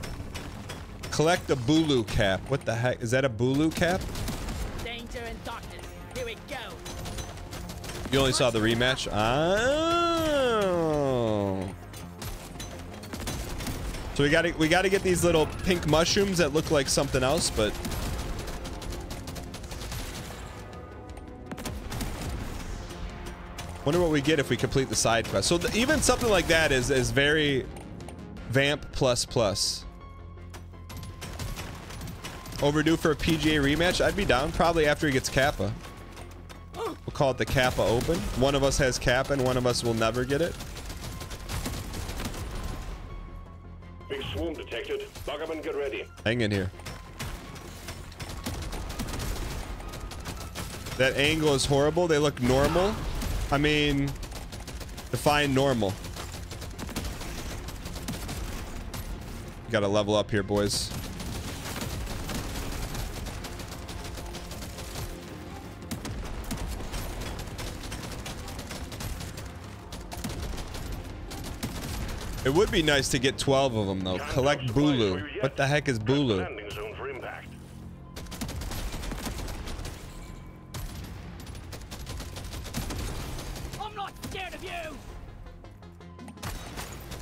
Collect a Bulu cap. What the heck? Is that a Bulu cap? Danger and darkness. Here we go. You only saw the rematch? Oh. So we gotta we gotta get these little pink mushrooms that look like something else, but wonder what we get if we complete the side quest. So the, even something like that is is very Vamp plus plus. Overdue for a P G A rematch? I'd be down, probably after he gets Kappa. We'll call it the Kappa Open. One of us has Kappa, and one of us will never get it. Big swarm detected. Log up and get ready. Hang in here. That angle is horrible. They look normal. I mean, define normal. Got to level up here, boys. It would be nice to get twelve of them, though. Collect Bulu. What the heck is Bulu? I'm not scared of you.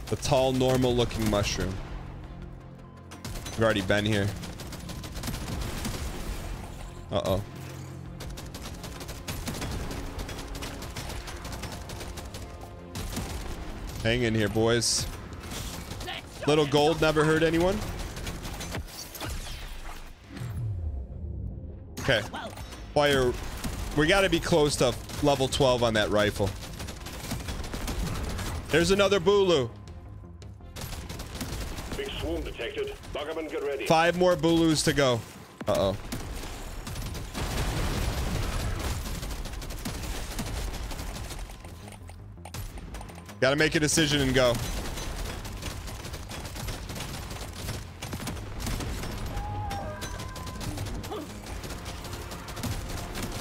The tall, normal-looking mushroom. We've already been here. Uh-oh. Hang in here, boys. Little gold never hurt anyone. Okay. Fire. We gotta be close to level twelve on that rifle. There's another Bulu. Big swarm detected. Lock up and get ready. Five more Bulus to go. Uh-oh. Gotta make a decision and go.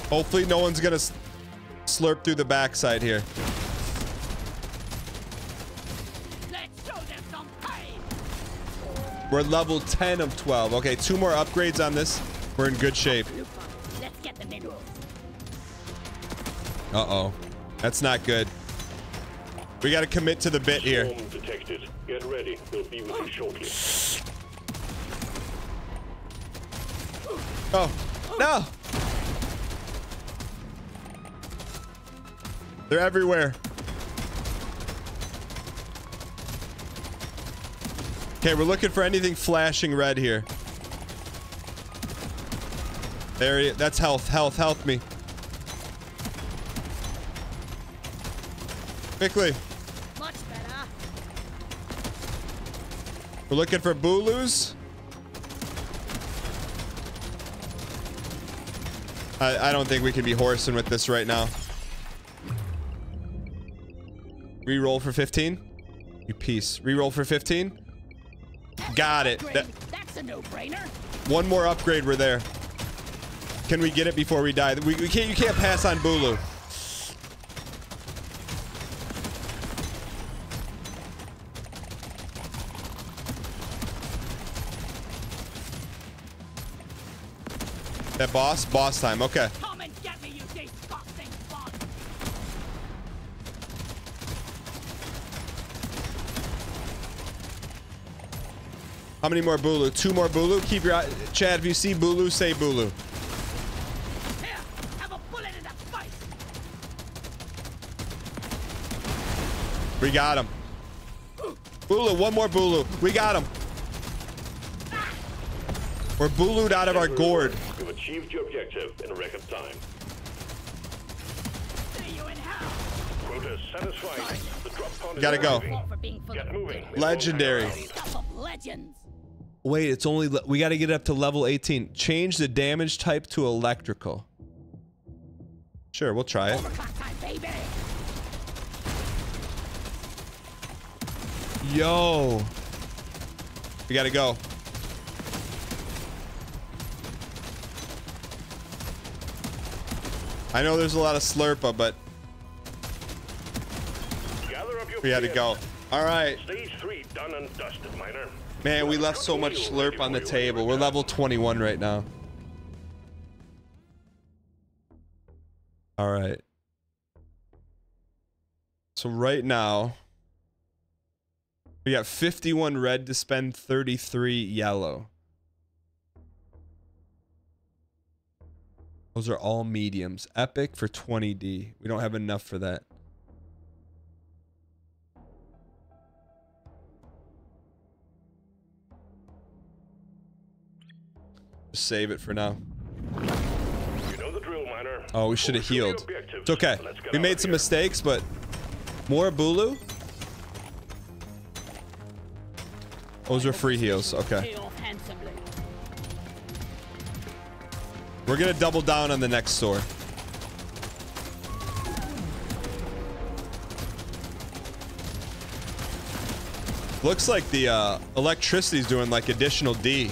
Hopefully no one's gonna slurp through the backside here. Let's show them some pain. We're level ten of twelve. Okay, two more upgrades on this. We're in good shape. Let's get the minerals. Uh-oh. That's not good. We gotta commit to the bit here. Get ready. We'll be with you shortly. Oh no! They're everywhere. Okay, we're looking for anything flashing red here. There he is. That's health. Health. Help me. Quickly. We're looking for Bulus. I, I don't think we can be horsing with this right now. Reroll for fifteen. You piece. Reroll for fifteen. Got it. That, That's a no-brainer. One more upgrade. We're there. Can we get it before we die? We, we can't. You can't pass on Bulu. That boss? Boss time. Okay. Come and get me, you disgusting bug. How many more Bulu? Two more Bulu? Keep your eye. Chad, if you see Bulu, say Bulu. Here, have a bullet in the face. We got him. Bulu, one more Bulu. We got him. We're Bulu'd out of our gourd. You've achieved your objective in a record time. See you in hell. Quota satisfied. The drop pod gotta go. Get moving. Legendary. Legends. Wait, it's only we gotta get up to level eighteen. Change the damage type to electrical. Sure, we'll try it. Overclock time, baby. Yo. We gotta go. I know there's a lot of slurpa, but we had to go. All right. Stage three done and dusted, miner. Man, we left so much slurp on the table. We're level twenty-one right now. All right. So right now, we got fifty-one red to spend, thirty-three yellow. Those are all mediums. Epic for twenty D. We don't have enough for that. Just save it for now. You know the drill, miner. Oh, we should have healed. It's okay. We made some mistakes, but more Bulu. Those are free heals. Okay. We're gonna double down on the next store. Looks like the uh, electricity's doing like additional D.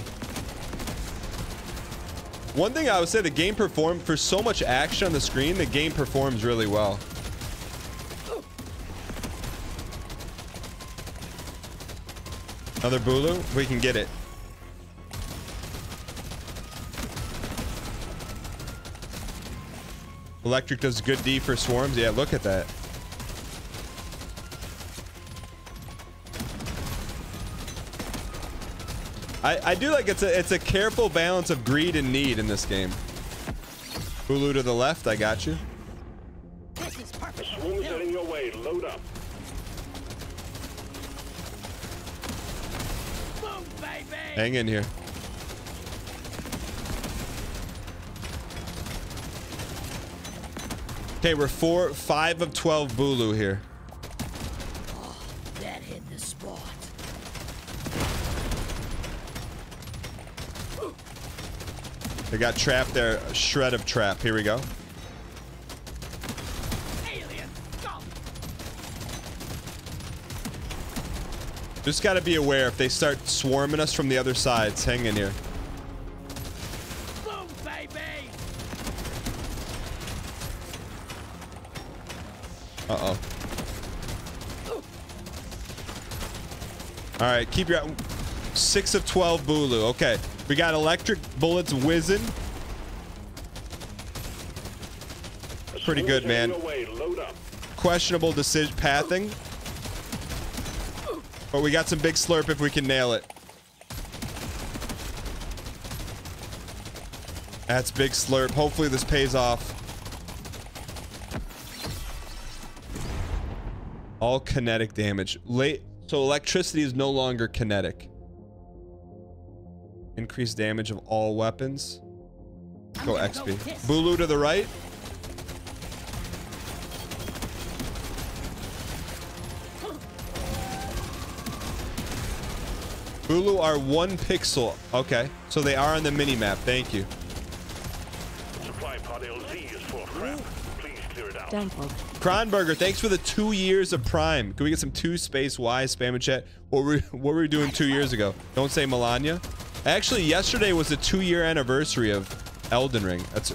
One thing I would say, the game performed for so much action on the screen, the game performs really well. Another Bulu? We can get it. Electric does good D for swarms. Yeah, look at that. I, I do like it's a it's a careful balance of greed and need in this game. Bulu to the left, I got you. This is perfect. The swarms are in your way. Load up. Boom, baby. Hang in here. Okay, we're four, five of twelve Bulu here. Oh, that hit the spot. Ooh. They got trapped there. A shred of trap. Here we go. Alien, go. Just gotta be aware if they start swarming us from the other sides. Hang in here. Uh-oh. All right, keep your six of twelve Bulu. Okay, we got electric bullets whizzing. Pretty good, man. Questionable decision pathing, but we got some big slurp if we can nail it. That's big slurp. Hopefully this pays off. All kinetic damage. Late, so electricity is no longer kinetic. Increased damage of all weapons. Go X P. Bulu to the right. Bulu are one pixel. Okay, so they are on the mini map. Thank you. Supply pod L Z is full of crap. Please clear it out. Kronberger, thanks for the two years of Prime. Can we get some two space Y spam in chat? What were, what were we doing two years ago? Don't say Melania. Actually, yesterday was the two-year anniversary of Elden Ring. That's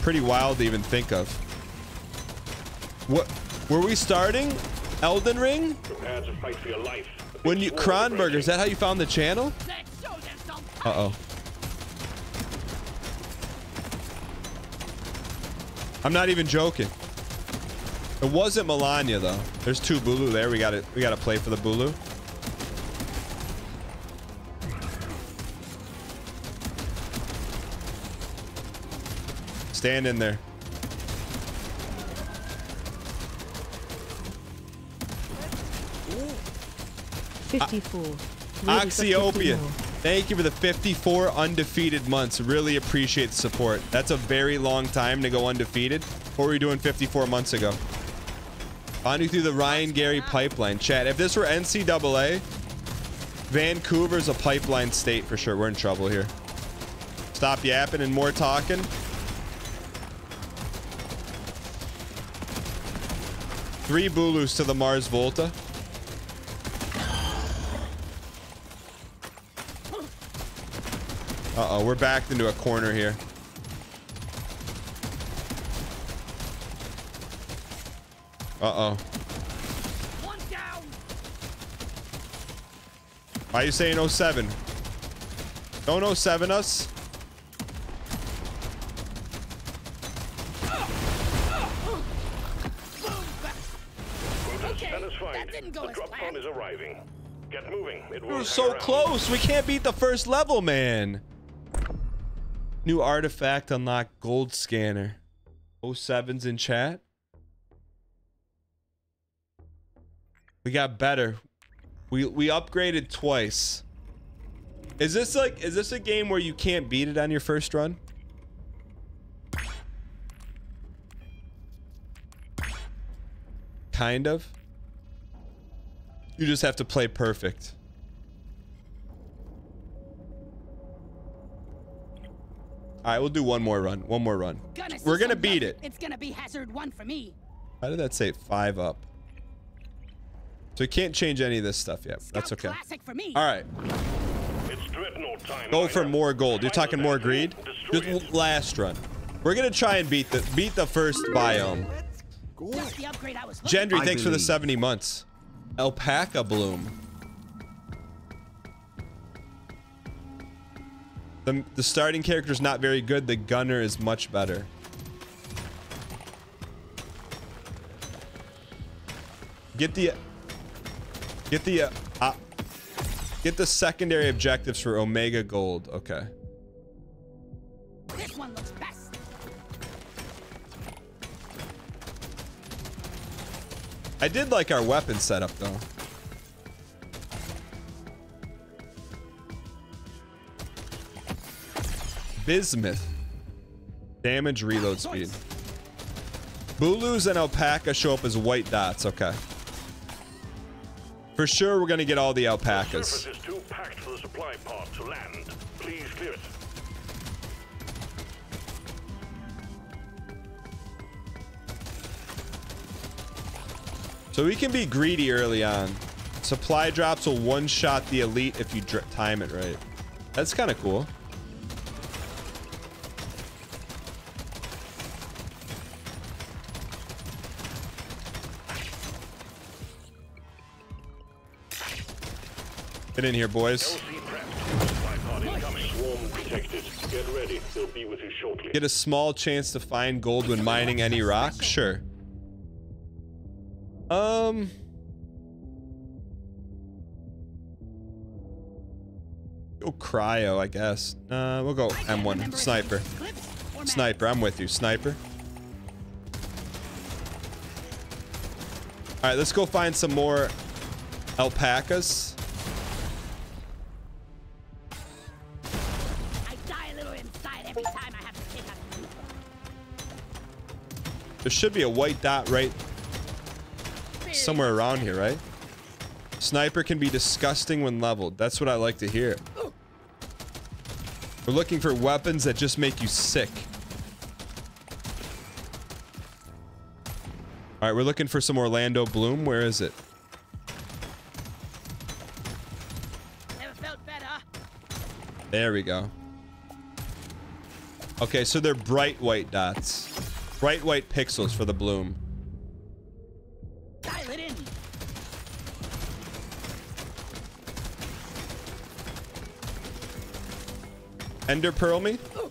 pretty wild to even think of. What were we starting? Elden Ring? Prepare to fight for your life. When you Kronberger, is that how you found the channel? Uh-oh. I'm not even joking. It wasn't Melania though. There's two Bulu there. We got it. We got to play for the Bulu. Stand in there. fifty-four. Oxyopia. Thank you for the fifty-four undefeated months. Really appreciate support. That's a very long time to go undefeated. What were we doing fifty-four months ago? Finding through the Ryan Gary pipeline. Chat, if this were N C double A, Vancouver's a pipeline state for sure. We're in trouble here. Stop yapping and more talking. Three Bulus to the Mars Volta. Uh-oh, we're backed into a corner here. Uh-oh. One down. Why are you saying oh seven? Don't oh seven us. Uh, uh, uh. Okay. That didn't go the drop bomb is arriving. Get moving. It We're so around. Close. We can't beat the first level, man. New artifact unlocked, gold scanner. oh seven's in chat. We got better. We we upgraded twice. Is this like is this a game where you can't beat it on your first run? Kind of. You just have to play perfect. All right, we'll do one more run. One more run. Gonna We're gonna beat it. It's gonna be Hazard One for me. How did that say five up? So you can't change any of this stuff yet. Scout That's okay. For me. All right. It's Dreadnought time. Go for more gold. You're talking more greed? Just last run. We're going to try and beat the beat the first biome. Gendry, thanks for the seventy months. Alpaca Bloom. The, the starting character is not very good. The gunner is much better. Get the get the uh, uh, get the secondary objectives for Omega Gold. Okay. This one looks best. I did like our weapon setup though. Bismuth. Damage reload speed. Bulu's and Alpaca show up as white dots. Okay. For sure we're going to get all the alpacas. The surface is too packed for the supply pod to land. Please clear it. So we can be greedy early on. Supply drops will one-shot the elite if you time it right. That's kind of cool. Get in here, boys. Get a small chance to find gold when mining any rock? Sure. Um... Go cryo, I guess. Uh, we'll go M one. Sniper. Sniper, I'm with you. Sniper. Alright, let's go find some more alpacas. There should be a white dot right somewhere around here, right? Sniper can be disgusting when leveled. That's what I like to hear. We're looking for weapons that just make you sick. All right, we're looking for some Orlando Bloom. Where is it? Never felt better. There we go. Okay, so they're bright white dots. Bright white pixels for the bloom. Dial it in. Ender pearl me. All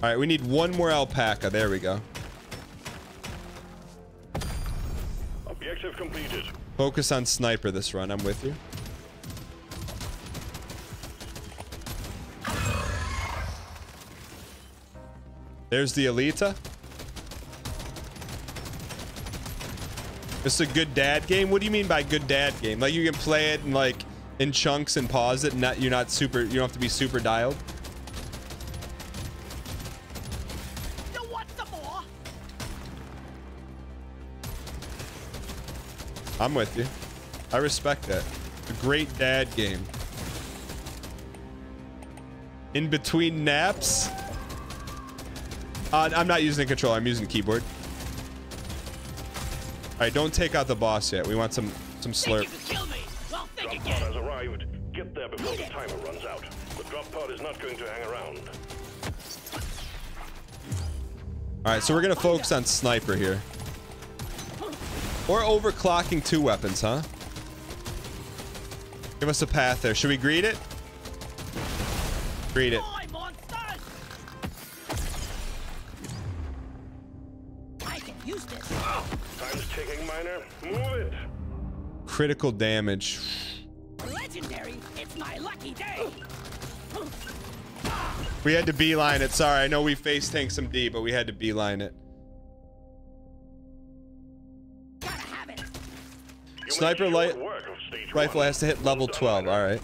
right, we need one more alpaca. There we go. Objective completed. Focus on sniper this run. I'm with you. There's the Alita. It's a good dad game. What do you mean by good dad game? Like you can play it and like in chunks and pause it. And not you're not super. You don't have to be super dialed. You want some more? I'm with you. I respect that. It's a great dad game. In between naps. Uh, I'm not using a controller. I'm using keyboard. All right, don't take out the boss yet. We want some some slurp. Well, drop pod has arrived. Get there before the timer runs out. The drop pod is not going to hang around. All right, so we're gonna focus on sniper here, or overclocking two weapons, huh? Give us a path there. Should we greet it? Greet it. Critical damage. Legendary. It's my lucky day. We had to beeline it. Sorry, I know we face tanked some D, but we had to beeline it. Gotta have it. Sniper light rifle has to hit level twelve. All right.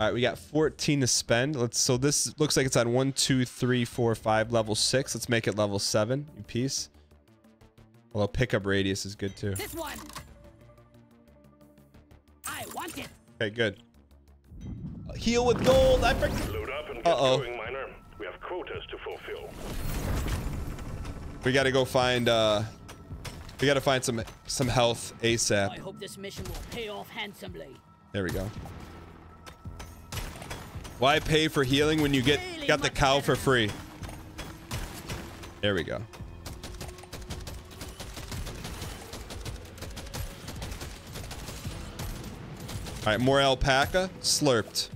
All right, we got fourteen to spend. Let's. So this looks like it's on one, two, three, four, five, level six. Let's make it level seven. You piece. Although pickup radius is good too. This one. I want it. Okay, good. Heal with gold. I forgot. Load up and get going, miner. We have quotas to fulfill. We gotta go find. Uh, we gotta find some some health ASAP. I hope this mission will pay off handsomely. There we go. Why pay for healing when you get got the cow for free? There we go. All right, more alpaca slurped.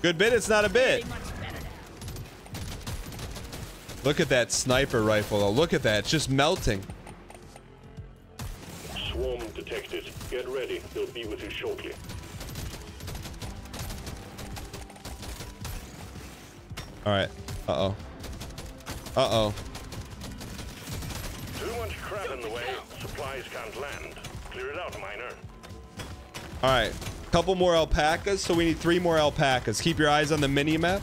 Good bit, it's not a bit. Look at that sniper rifle, though. Look at that, it's just melting. Swarm detected. Get ready, they'll be with you shortly. All right. Uh-oh. Uh-oh. Too much crap in the way. Supplies can't land. Clear it out, miner. All right. Couple more alpacas, so we need three more alpacas. Keep your eyes on the mini map.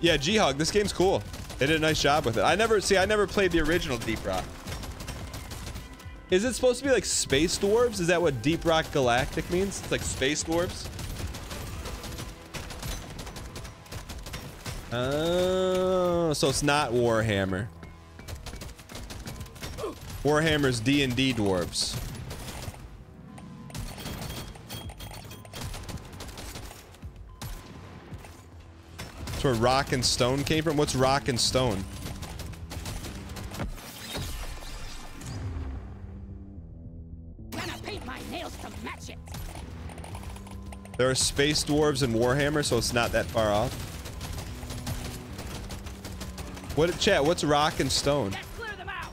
Yeah, G-Hog, this game's cool. They did a nice job with it. I never see. I never played the original Deep Rock. Is it supposed to be like space dwarves? Is that what Deep Rock Galactic means? It's like space dwarves. Oh, so it's not Warhammer. Warhammer's D and D dwarves. That's where rock and stone came from. What's rock and stone? Gonna paint my nails to match it. There are space dwarves in Warhammer, so it's not that far off. What, chat, what's rock and stone? Let's clear them out.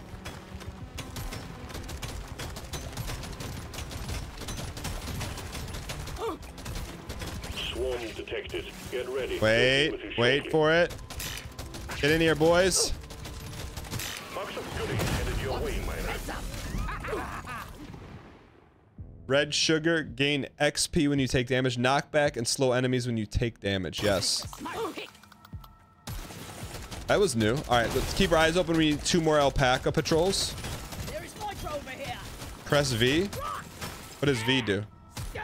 Swarm detected. Get ready. Wait, wait for it. Get in here, boys. Red sugar, gain X P when you take damage, knockback, and slow enemies when you take damage. Yes. That was new. All right, let's keep our eyes open. We need two more alpaca patrols. There is Nitra over here. Press V. What does V do? Go.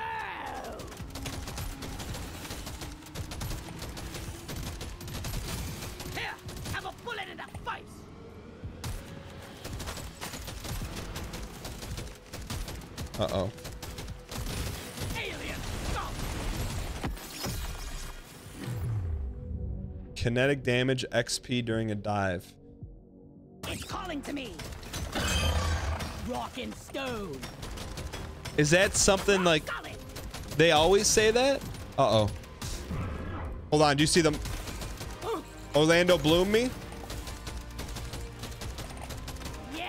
Here, have a bullet in the face. Uh-oh. Kinetic damage, X P during a dive. It's calling to me. Rock and stone. Is that something like they always say that? Uh-oh. Hold on, do you see them? Orlando Bloom me? Yeah,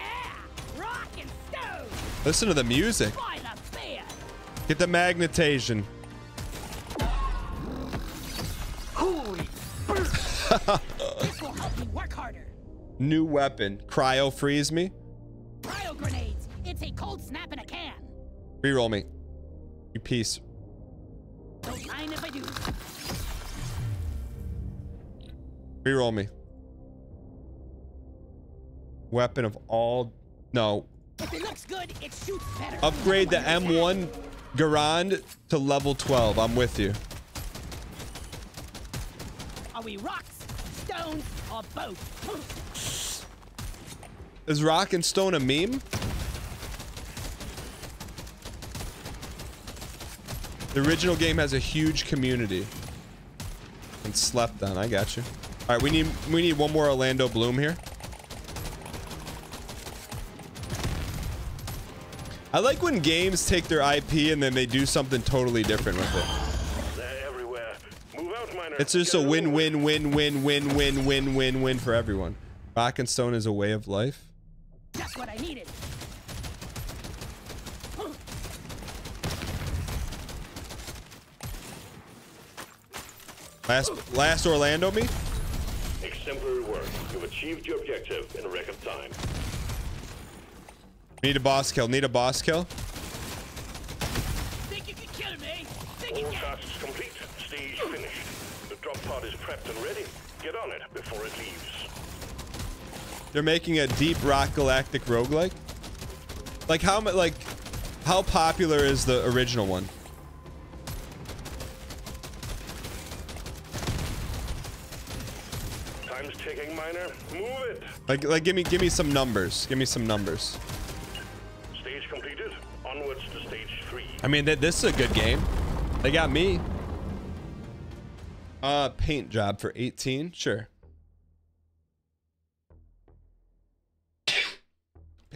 rock and stone. Listen to the music. Get the magnetation. This will help me work harder. New weapon. Cryo freeze me. Cryo grenades. It's a cold snap in a can. Reroll me. You piece. Don't mind if I do. Reroll me. Weapon of all. No. If it looks good, it shoots better. Upgrade the M one Garand to level twelve. I'm with you. Are we rocks, stones, or both? Is rock and stone a meme? The original game has a huge community. And slept on. I got you. All right, we need we need one more Orlando Bloom here. I like when games take their I P and then they do something totally different with it. It's just a win, win, win, win, win, win, win, win, win for everyone. Rock and stone is a way of life. That's what I needed. Last, last Orlando me. Exemplary work. You've achieved your objective in a record time. Need a boss kill. Need a boss kill. Think you can kill me? Think you can. Complete. Stage finished. Drop pod is prepped and ready. Get on it before it leaves. They're making a Deep Rock Galactic roguelike. Like how like how popular is the original one? Time's ticking, miner. Move it. Like like give me give me some numbers. Give me some numbers. Stage completed. Onwards to stage three. I mean th this is a good game. They got me. Uh, paint job for eighteen, sure.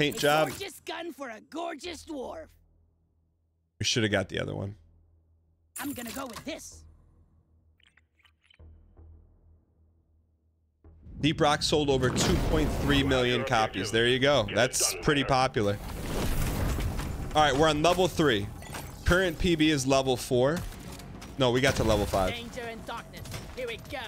Paint a job. Gorgeous gun for a gorgeous dwarf. We should have got the other one. I'm gonna go with this. Deep Rock sold over two point three million copies. There you go. That's pretty popular. All right, we're on level three. Current P B is level four. No, we got to level five. Danger and darkness. Here we go.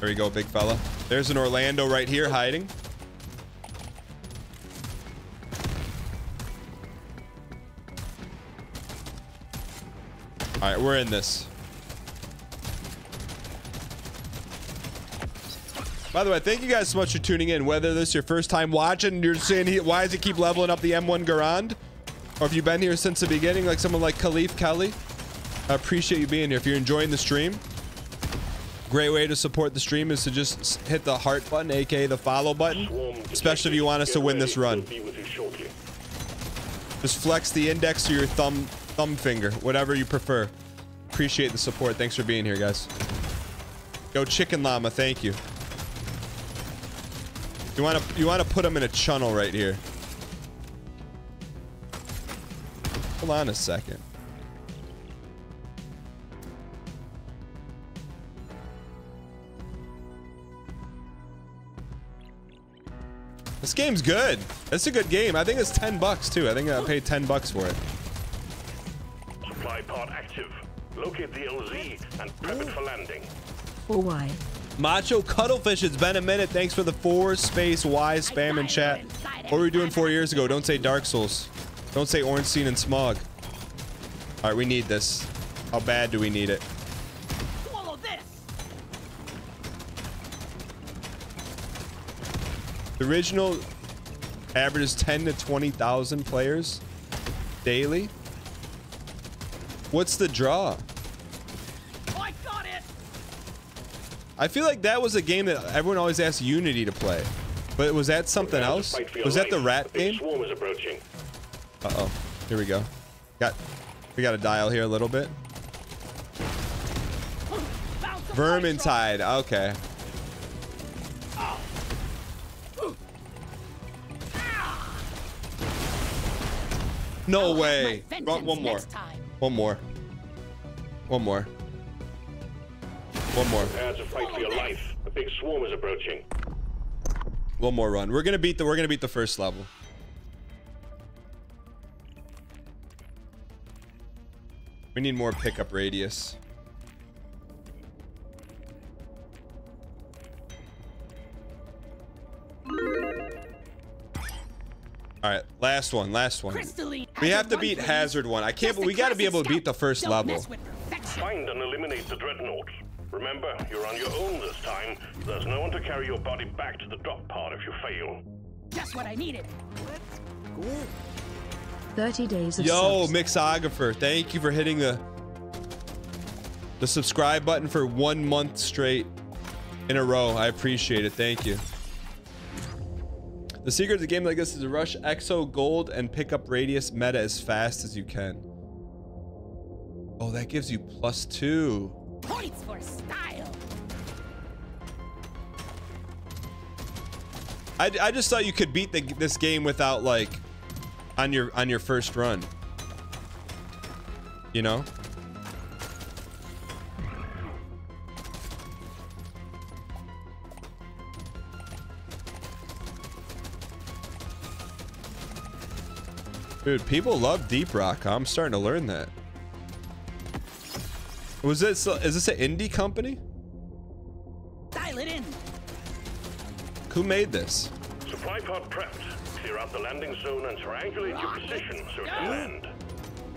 There we go, big fella. There's an Orlando right here hiding. All right, we're in this. By the way, thank you guys so much for tuning in. Whether this is your first time watching and you're saying, he, why does it keep leveling up the M one Garand? Or if you've been here since the beginning, like someone like Khalif Kelly, I appreciate you being here. If you're enjoying the stream, great way to support the stream is to just hit the heart button, A K A the follow button, especially if you want us to win this run. Just flex the index or your thumb. Thumb finger, whatever you prefer. Appreciate the support. Thanks for being here, guys. Yo, Chicken Llama, thank you. You wanna you wanna put him in a channel right here. Hold on a second. This game's good. It's a good game. I think it's ten bucks too. I think I paid ten bucks for it. Pod active. Locate the L Z and prep it for landing. Or why? Macho Cuttlefish, it's been a minute. Thanks for the four space Y spam in chat. What were we doing four years ago? Don't say Dark Souls. Don't say Orange Scene and Smog. All right, we need this. How bad do we need it? Follow this. The original averages ten to twenty thousand players daily. What's the draw? Oh, I got it. I feel like that was a game that everyone always asked Unity to play, but was that something else? Was that the rat game? Uh-oh, here we go. Got, we got a dial here a little bit. Vermintide, okay. No way. One more. One more. One more. One more. As a fight for your life. A big swarm is approaching. One more run. We're gonna beat the. We're gonna beat the first level. We need more pickup radius. All right, last one, last one. Crystalline. We have to beat Hazard One. I can't, but we got to be able to beat the first level. Find and eliminate the Dreadnought. Remember, you're on your own this time. There's no one to carry your body back to the drop pod if you fail. That's what I needed. Let's go. thirty days of Yo, Mixographer, thank you for hitting the the subscribe button for one month straight in a row. I appreciate it. Thank you. The secret of a game like this is to rush Exo Gold and pick up Radius Meta as fast as you can. Oh, that gives you plus two. Points for style. I, I just thought you could beat the, this game without like, on your on your first run. You know. Dude, people love Deep Rock. I'm starting to learn that. Was this? Is this an indie company? Dial it in. Who made this? Supply pod prepped. Clear out the landing zone and triangulate your position so it can land.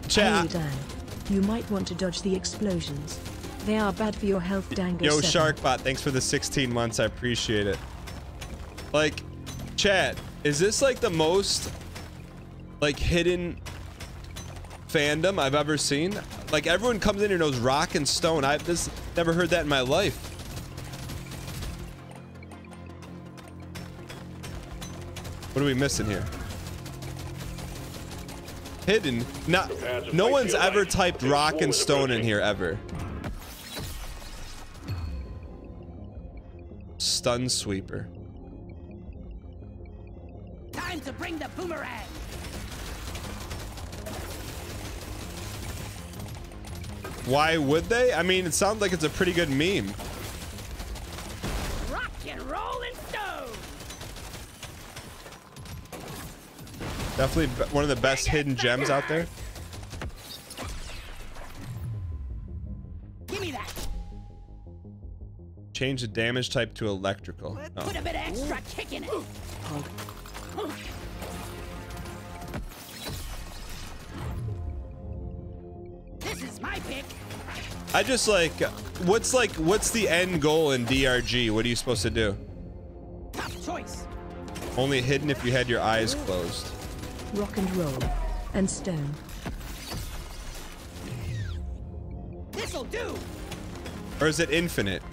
Chat. Hey, you might want to dodge the explosions. They are bad for your health. Dango. Yo, Sharkbot, thanks for the sixteen months. I appreciate it. Like, chat. Is this like the most? Like hidden fandom I've ever seen? Like everyone comes in and knows Rock and Stone. I've just never heard that in my life. What are we missing here? Hidden? Not, no one's ever typed Rock and Stone in here ever. stun sweeper. Time to bring the boomerang. Why would they? I mean, it sounds like it's a pretty good meme. Rock and roll and stone. Definitely one of the best hidden gems out there. Give me that. Change the damage type to electrical. Oh. Put a bit of extra kick in it. This is my pick. I just like, what's like, what's the end goal in D R G? What are you supposed to do? Top choice. Only hidden if you had your eyes closed. Rock and roll and stone. This'll do. Or is it infinite?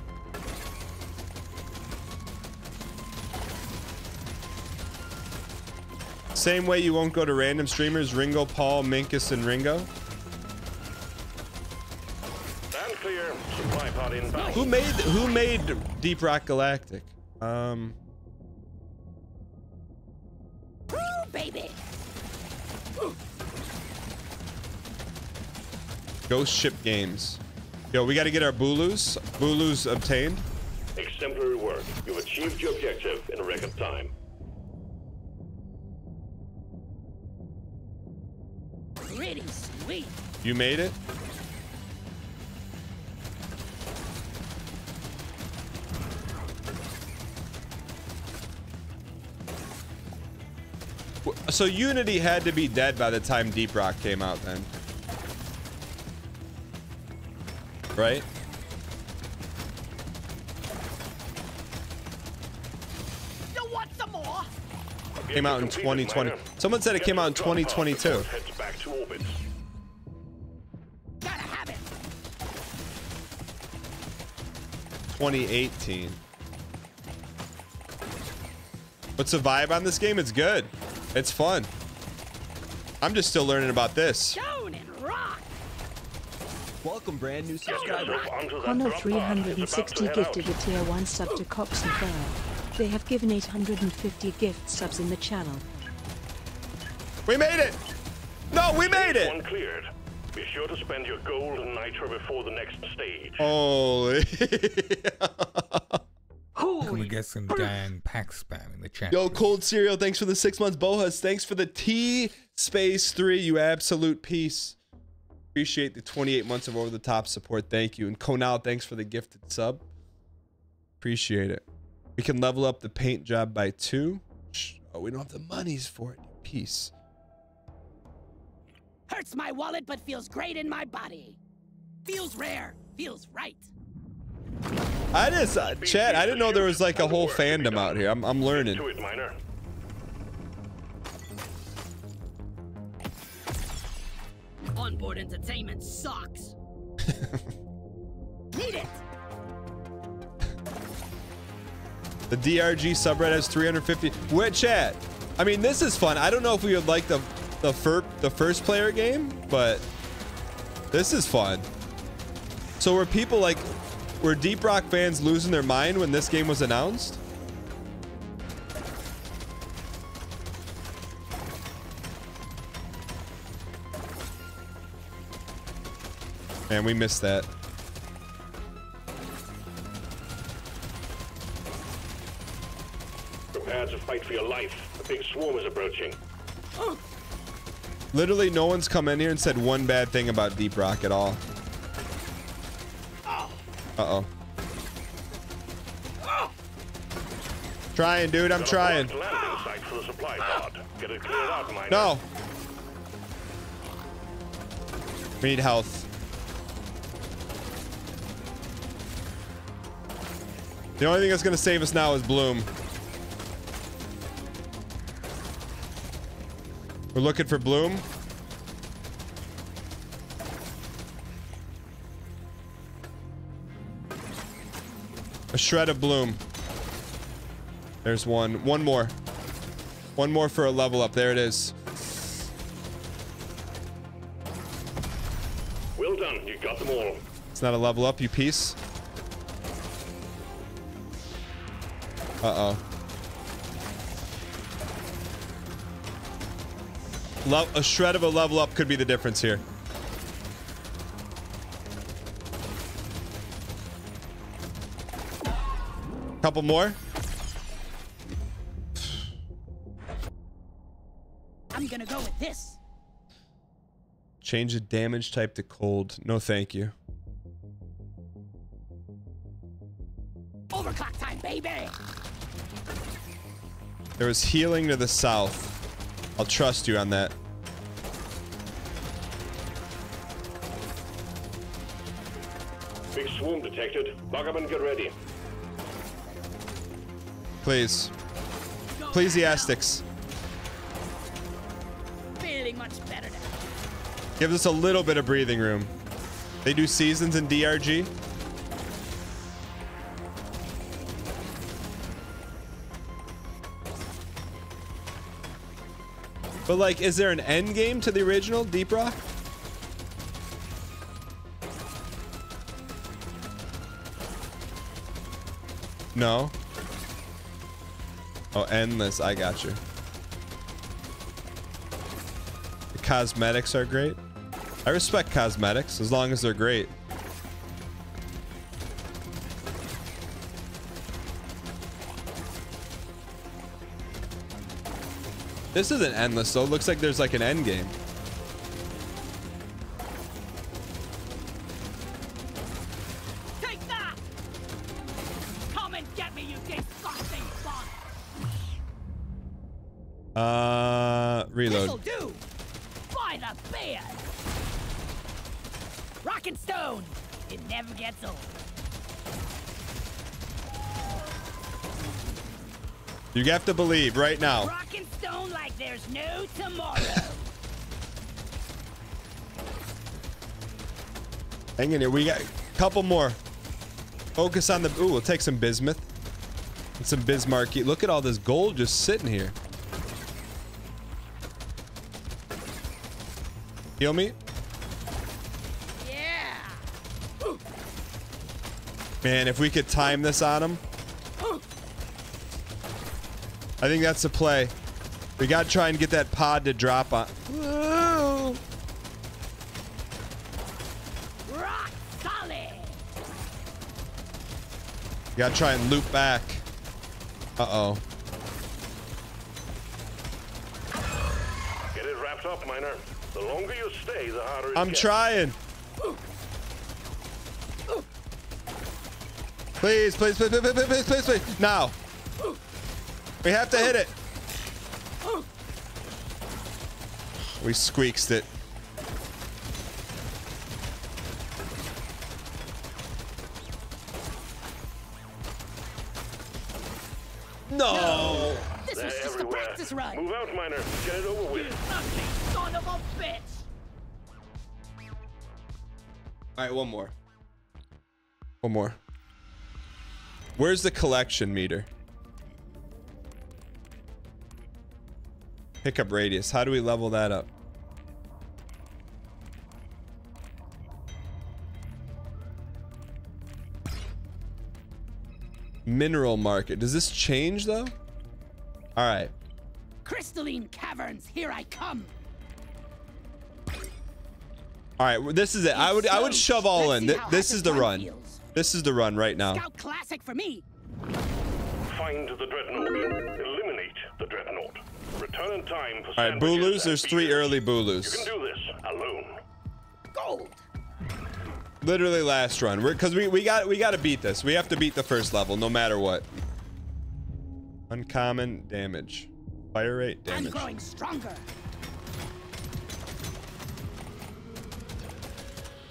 Same way you won't go to random streamers Ringo, Paul, Minkus, and Ringo. Stand clear. Supply pod inbound. Who made who made Deep Rock Galactic? Um. Woo, baby. Woo. Ghost Ship Games. Yo, we got to get our Bulus. Bulus obtained. Exemplary work. You've achieved your objective in a record time. Pretty sweet. You made it? So Unity had to be dead by the time Deep Rock came out then. Right? You want some more? Came out in twenty twenty. Someone said it came out in twenty twenty-two. Gotta have it. twenty eighteen. What's the vibe on this game? It's good. It's fun. I'm just still learning about this. Welcome, brand new subscriber. Connor three hundred sixty gifted a tier one sub to Cox and Bell. They have given eight hundred fifty gift subs in the channel. We made it! No, we made it! One cleared. Be sure to spend your gold and nitro before the next stage. Holy! Can we get some damn pack spam in the chat? Yo, Cold Cereal, thanks for the six months. Bohas, thanks for the T space three. You absolute piece. Appreciate the twenty-eight months of over the top support. Thank you. And Konal, thanks for the gifted sub. Appreciate it. We can level up the paint job by two. Oh, we don't have the monies for it. Peace. Hurts my wallet, but feels great in my body. Feels rare. Feels right. I just, uh, chat, I didn't know there was like a whole fandom out here. I'm, I'm learning. Onboard entertainment sucks. Need it. The D R G subreddit has three hundred fifty. We're chat. I mean, this is fun. I don't know if we would like the the first the first player game, but this is fun. So were people like, were Deep Rock fans losing their mind when this game was announced? Man, we missed that. Prepare to fight for your life. A big swarm is approaching. Oh. Literally, no one's come in here and said one bad thing about Deep Rock at all. Oh. Uh-oh. Oh. Trying, dude. I'm trying. No. We need health. The only thing that's gonna save us now is Bloom. We're looking for Bloom. A shred of Bloom. There's one. One more. One more for a level up. There it is. Well done. You got them all. It's not a level up, you piece. Uh-oh. Lo- a shred of a level up could be the difference here. Couple more. I'm gonna go with this. Change the damage type to cold. No, thank you. Overclock time, baby. There was healing to the south. I'll trust you on that. Big swarm detected. Buggerman, get ready. Please. Ecclesiastics. Feeling much better now. Gives us a little bit of breathing room. They do seasons in D R G. But, like, is there an end game to the original Deep Rock? No. Oh, endless. I got you. The cosmetics are great. I respect cosmetics as long as they're great. This isn't endless, though. It looks like there's like an end game. Take that! Come and get me, you disgusting son! Uh, reload. This'll do. By the beard. Rock and stone. It never gets old. You have to believe right now. Rock and stone like there's no tomorrow. Hang in here. We got a couple more. Focus on the... Ooh, we'll take some bismuth. And some Bismarcky. Look at all this gold just sitting here. Heal me? Yeah. Ooh. Man, if we could time this on him. I think that's the play. We gotta try and get that pod to drop on. Whoa. Rock solid. You gotta try and loop back. Uh-oh. Get it wrapped up, miner. The longer you stay, the harder it I'm gets. Trying. Ooh. Ooh. Please, please, please, please, please, please, please, please. Now. Ooh. We have to hit it. We squeaked it. No. No. This was just a practice run. Move out, miner. Get it over with. You ugly son of a bitch. All right, one more. One more. Where's the collection meter? Pickup radius. How do we level that up? Mineral market. Does this change though? All right. Crystalline Caverns, here I come. All right, well, this is it. I would I would shove all in. Th this is the run. Feels. This is the run right now. Scout classic for me. Find the Dreadnought. Eliminate the Dreadnought. Return in time for all right, Bulus. There's three early Bulus. You can do this alone. Gold. Literally last run. We're because we we got we got to beat this. We have to beat the first level no matter what. Uncommon damage, fire rate damage. I'm growing stronger.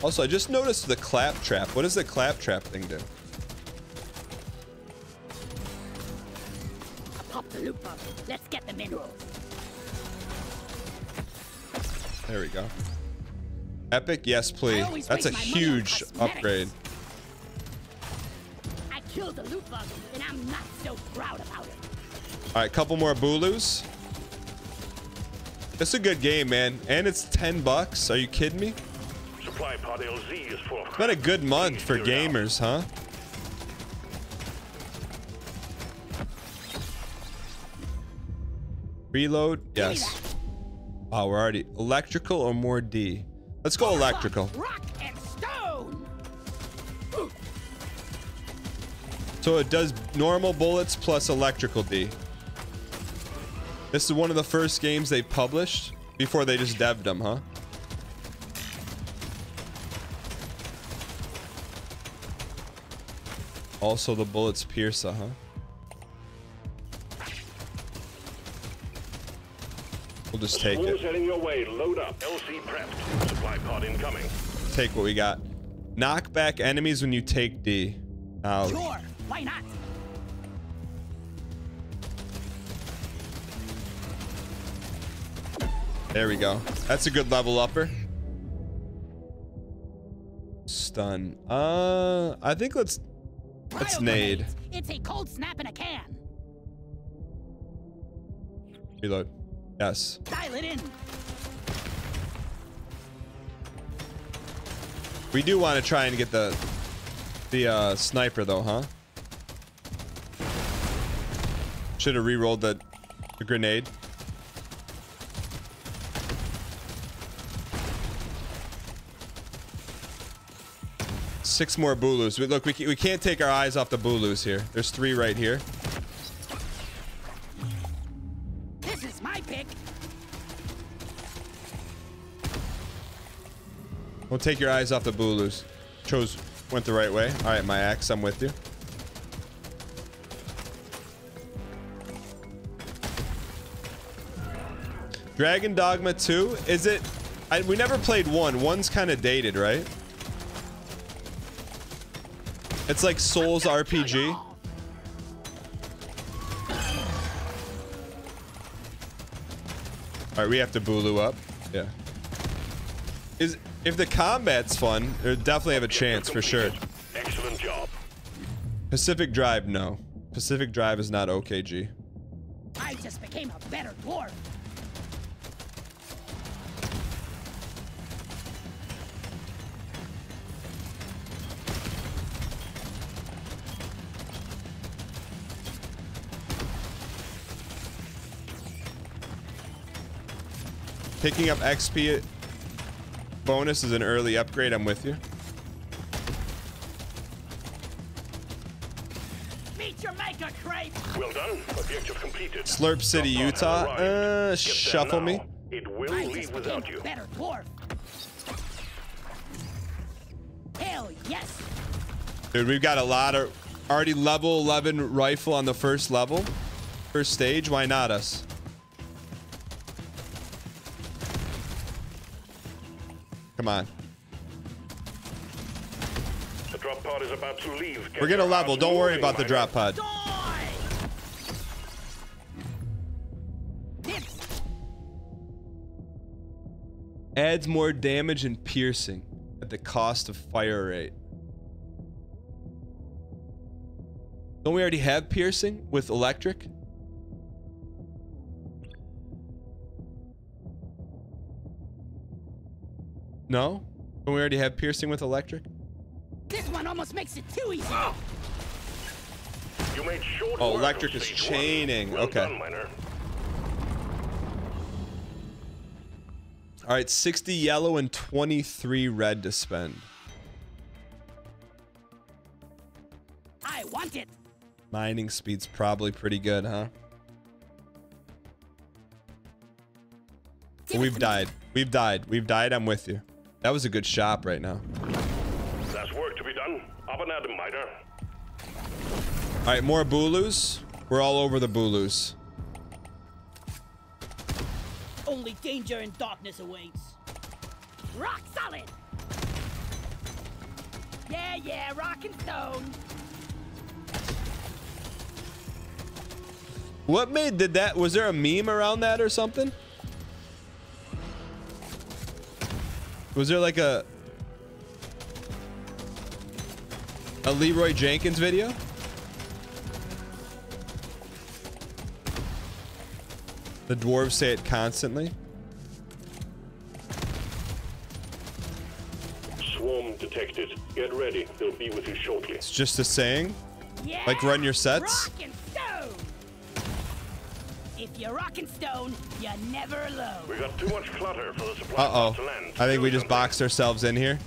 Also, I just noticed the claptrap. What does the claptrap thing do? Pop the loop up. Let's get the minerals. There we go. Epic, yes, please. That's a huge upgrade. I killed the loop bug, and I'm not so proud about it. All right, couple more Bulus. It's a good game, man, and it's ten bucks. Are you kidding me? Supply pod L Z is full. It's been a good month for gamers, huh? Reload. Yes. Wow, we're already electrical or more D. Let's go electrical. Rock and stone. So it does normal bullets plus electrical D. This is one of the first games they published before they just devved them, huh? Also, the bullets pierce, uh-huh. We'll just take it. Heading your way. Load up. L C prepped. Supply pod incoming. Take what we got. Knock back enemies when you take D. Oh. Sure. Why not? There we go. That's a good level upper. Stun. Uh, I think let's let's nade. It's a cold snap in a can. Reload. Yes. Dial it in. We do want to try and get the the uh, sniper though, huh? Should have re-rolled the, the grenade. Six more Bulus. We, look, we, we can't take our eyes off the Bulus here. There's three right here. This is my pick. Don't take your eyes off the Bulus. Chose, went the right way. All right, my axe, I'm with you. Dragon Dogma two. Is it? I, we never played one. One's kind of dated, right? It's like Souls R P G. Alright, we have to Bulu up. Yeah. Is if the combat's fun, they definitely have a chance for sure. Excellent job. Pacific Drive, no. Pacific Drive is not O K G. I just became a better dwarf. Picking up X P bonus is an early upgrade. I'm with you. Meet your maker, Craig. Well done. Objective completed. Slurp City, Utah. Uh, shuffle me. It will leave without you. Better dwarf. Hell yes. Dude, we've got a lot of already level eleven rifle on the first level, first stage. Why not us? Come on. The drop pod is about to leave. We're gonna level. Don't worry about the drop pod. Adds more damage and piercing at the cost of fire rate. Don't we already have piercing with electric? No? Don't we already have piercing with electric? This one almost makes it too easy. Oh, you made short oh electric is chaining. Well okay. Done, all right, sixty yellow and twenty-three red to spend. I want it. Mining speed's probably pretty good, huh? Well, we've died. We've died. We've died. I'm with you. That was a good shop right now. That's work to be done. Up and at 'em, miner. All right, more Bulus. We're all over the Bulus. Only danger and darkness awaits. Rock solid. Yeah, yeah, rock and stone. What made did that? Was there a meme around that or something? Was there like a a Leroy Jenkins video? The dwarves say it constantly. Swarm detected. Get ready. They'll be with you shortly. It's just a saying? Yeah, like run your sets? Rock and stone. If you're rockin' stone, you're never alone. We got too much clutter for the supply uh-oh. to land. I think we just boxed ourselves in here.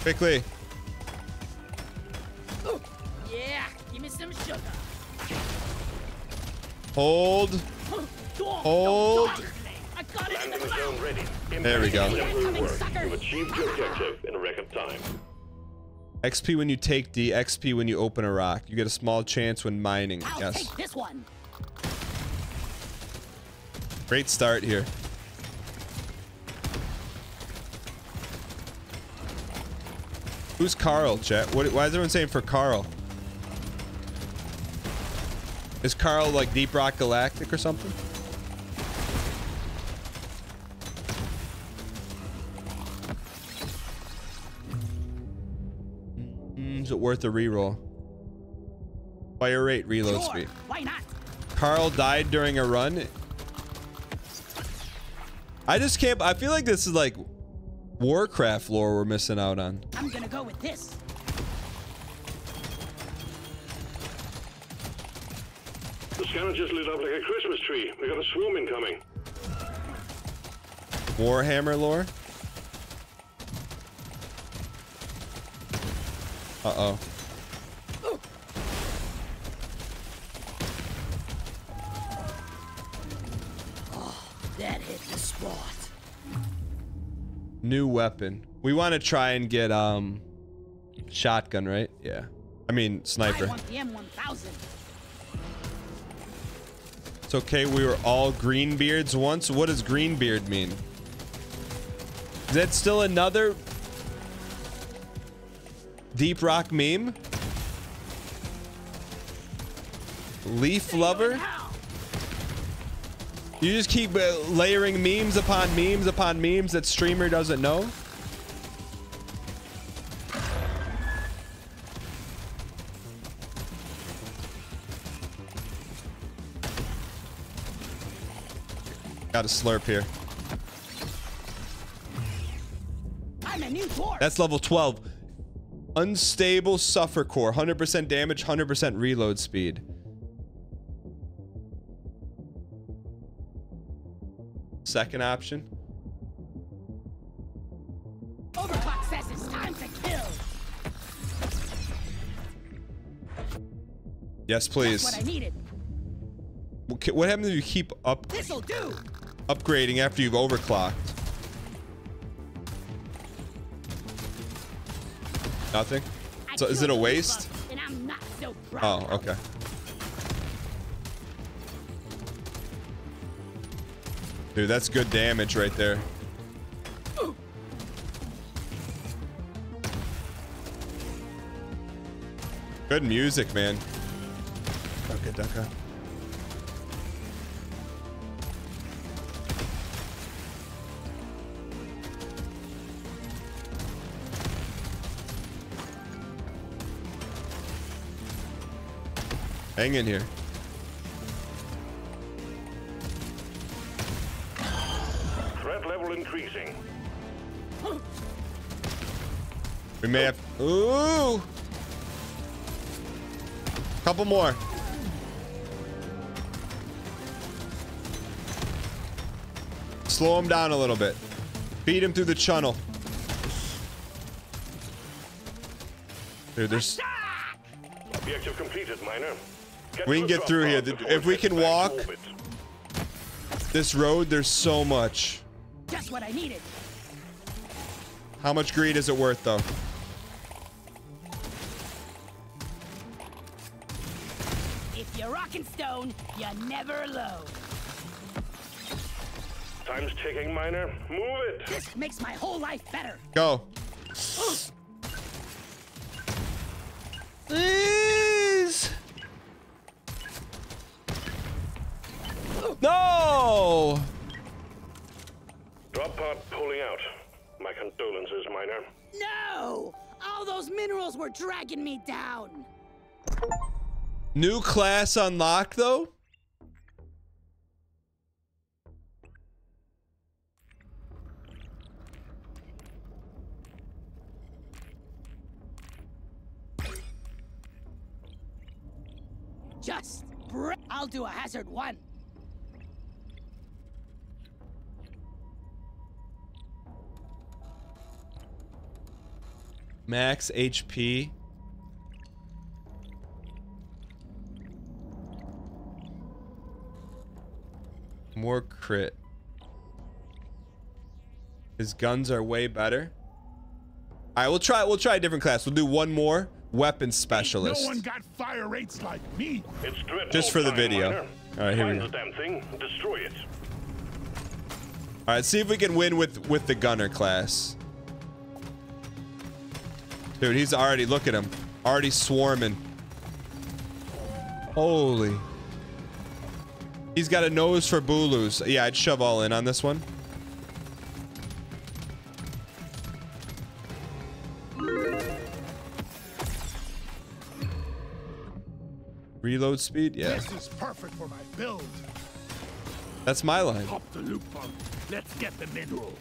Quickly. Ooh. Yeah, give me some sugar. Hold. Hold. I got it in the cloud. There we go. You've achieved your objective in a record time. X P when you take D, X P when you open a rock. You get a small chance when mining. I'll yes. take this one. Great start here. Who's Carl, chat? What, why is everyone saying for Carl? Is Carl like Deep Rock Galactic or something? Mm, is it worth a reroll? Fire rate, reload speed. Why not? Carl died during a run. I just can't. I feel like this is like Warcraft lore we're missing out on. I'm gonna go with this. The scanner just lit up like a Christmas tree. We got a swarm incoming. Warhammer lore. Uh-oh. Oh, that hit the spot. New weapon. We want to try and get um shotgun, right? Yeah. I mean sniper. I want the M one thousand. It's okay. We were all green beards once. What does green beard mean? Is that still another Deep Rock meme? Leaf lover? You just keep layering memes upon memes upon memes that streamer doesn't know. Got a slurp here. I'm a new core. That's level twelve. Unstable suffer core. one hundred percent damage, one hundred percent reload speed. Second option. Overclock says it's time to kill. Yes, please. That's what I needed. What happens if you keep up This'll do. upgrading after you've overclocked? Nothing? So is it a waste? And I'm not so proud. Oh, okay. Dude, that's good damage right there. Ooh. Good music, man. Okay, Duncan. Hang in here. Increasing. We may have. Ooh! Couple more. Slow him down a little bit. Beat him through the channel. Dude, there's. Objective completed, miner. We can get through here. If we can walk this road, there's so much. Just what I needed. How much greed is it worth, though? If you're rockin' stone, you're never alone. Time's ticking, miner. Move it. This makes my whole life better. Go. Please. No. Drop pod pulling out. My condolences, miner. No! All those minerals were dragging me down. New class unlocked, though? Just break. I'll do a Hazard One. Max H P. More crit. His guns are way better. All right, we'll try. We'll try a different class. We'll do one more weapon specialist. Ain't no one got fire rates like me. It's just for the video. Miner. All right, here Find we go. The damn thing, destroy it. All right, see if we can win with with the gunner class. Dude, he's already. Look at him. Already swarming. Holy. He's got a nose for Bulus. Yeah, I'd shove all in on this one. Reload speed? Yeah. This is perfect for my build. That's my line. Pop the loop pump. Let's get the minerals.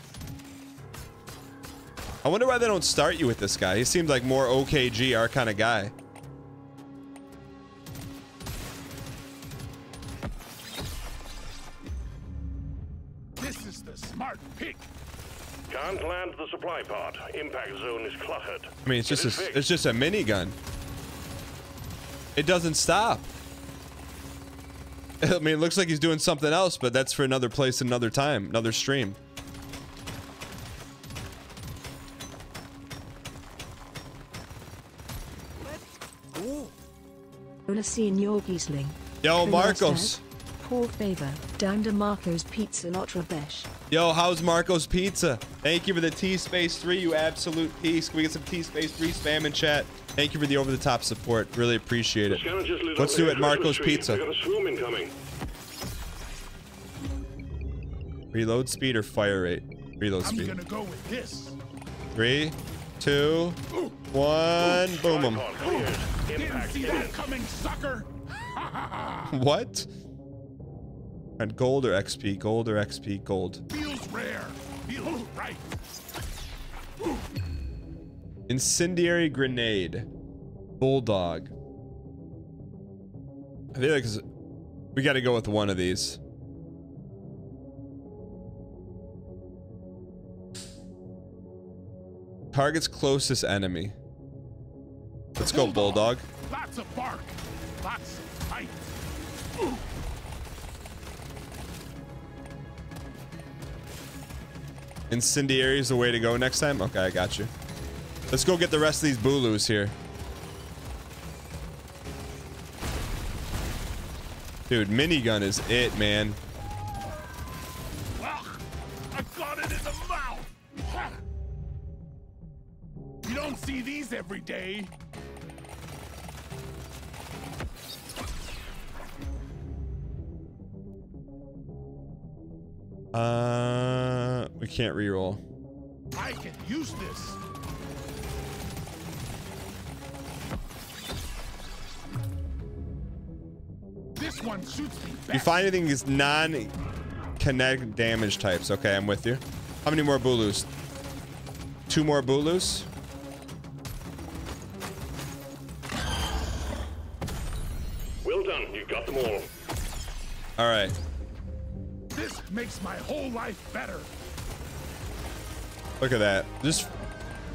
I wonder why they don't start you with this guy. He seemed like more O K G, our kind of guy. This is the smart pick. Can't land the supply pod. Impact zone is cluttered. I mean, it's just it a, it's just a minigun. It doesn't stop. I mean, it looks like he's doing something else, but that's for another place, another time, another stream. Yo, Marcos. Poor favor. Down to Marcos Pizza, not Rabesh. Yo, how's Marcos Pizza? Thank you for the T Space three, you absolute piece. Can we get some T Space three spam in chat? Thank you for the over-the-top support. Really appreciate it. Let's do it, Marcos Pizza. Reload speed or fire rate? Reload speed. I'm gonna go with this. Three, two, one. Boom 'em. Didn't see that coming, sucker. What? And gold or X P? Gold or X P? Gold. Feels rare. Feels right. Incendiary grenade. Bulldog. I feel like we got to go with one of these. Target's closest enemy. Let's go, Bulldog. Lots of bark. Lots of fight. Ooh. Incendiary is the way to go next time? Okay, I got you. Let's go get the rest of these Bulus here. Dude, minigun is it, man. Well, I got it in the mouth. You don't see these every day. Uh, we can't reroll. I can use this. This one shoots me back. You find anything is non-kinetic damage types. Okay, I'm with you. How many more Bulus? Two more Bulus? Well done. You got them all. All right. This makes my whole life better. Look at that. Just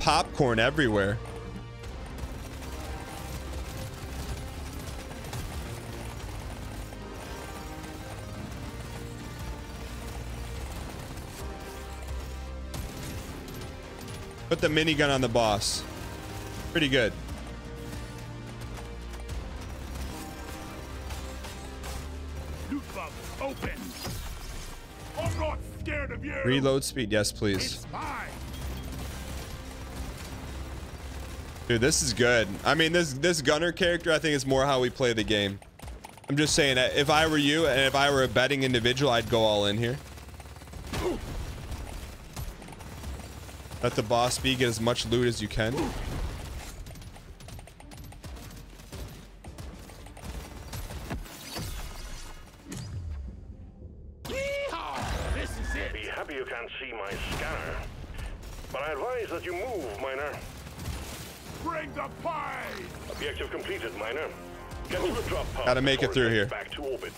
popcorn everywhere. Put the minigun on the boss. Pretty good. Loot box open. I'm not scared of you. Reload speed, yes, please. Dude, this is good. I mean, this this gunner character, I think, is more how we play the game. I'm just saying that if I were you and if I were a betting individual, I'd go all in here. Ooh. Let the boss be, get as much loot as you can. Yeehaw! This is it. Be happy you can't see my scanner. But I advise that you move, Miner. Bring the pie! Objective completed, Miner. Get to the drop pod. Gotta make it through here. Back to orbit.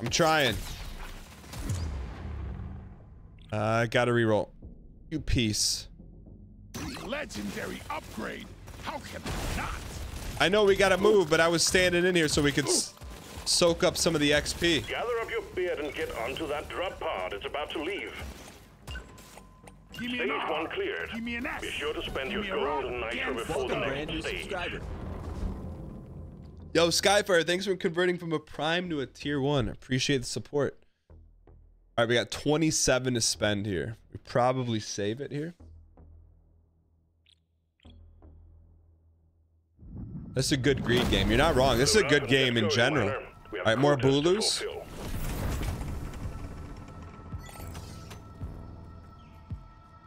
I'm trying. I uh, gotta reroll. You piece. Legendary upgrade. How can I not? I know we gotta move, but I was standing in here so we could s soak up some of the X P. Gather up your beard and get onto that drop pod. It's about to leave. Give me stage an one cleared. Give me an F. Be sure to spend Give your gold and nitro before the next stage. Yo, Skyfire, thanks for converting from a prime to a tier one. Appreciate the support. All right, we got twenty-seven to spend here. We probably save it here. That's a good greed game. You're not wrong. This is a good game in general. All right, more Bulus.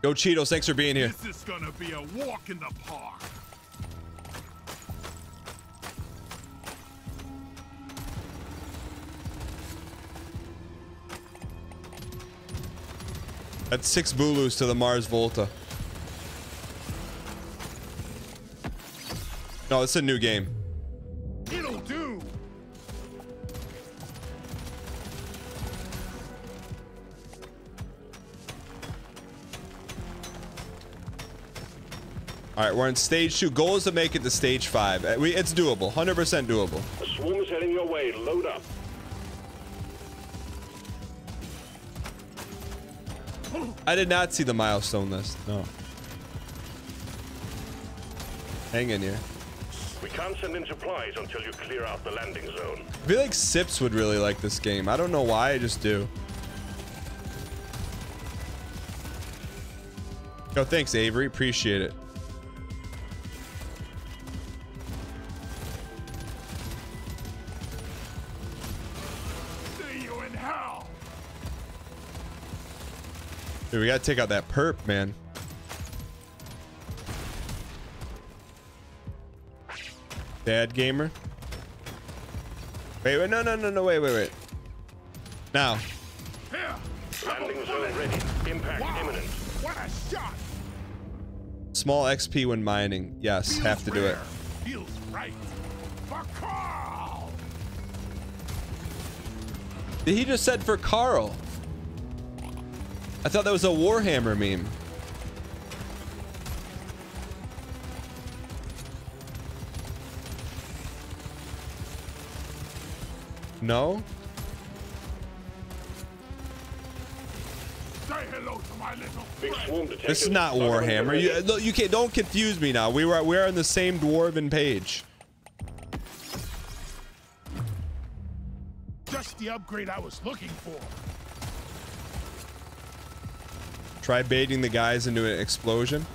Yo, Cheetos, thanks for being here. This is gonna be a walk in the park. That's six Bulus to the Mars Volta. No, it's a new game. It'll do. All right, we're in stage two. Goal is to make it to stage five. We, it's doable, one hundred percent doable. The swarm is heading your way. Load up. I did not see the milestone list. No. Hang in here. We can't send in supplies until you clear out the landing zone. I feel like Sips would really like this game. I don't know why, I just do. Yo, thanks, Avery. Appreciate it. See you in hell. Dude, we gotta take out that perp, man. Dad gamer. Wait, wait, no, no, no, no, wait, wait, wait. Now. Landing zone ready. Impact wow. imminent. What a shot. Small X P when mining. Yes, Feels have to rare. do it. Feels right. For Carl. He just said for Carl. I thought that was a Warhammer meme. No? Say hello to my little friend. This is not Warhammer. You, you can't, don't confuse me now. We were we're on the same dwarven page. Just the upgrade I was looking for. Try baiting the guys into an explosion.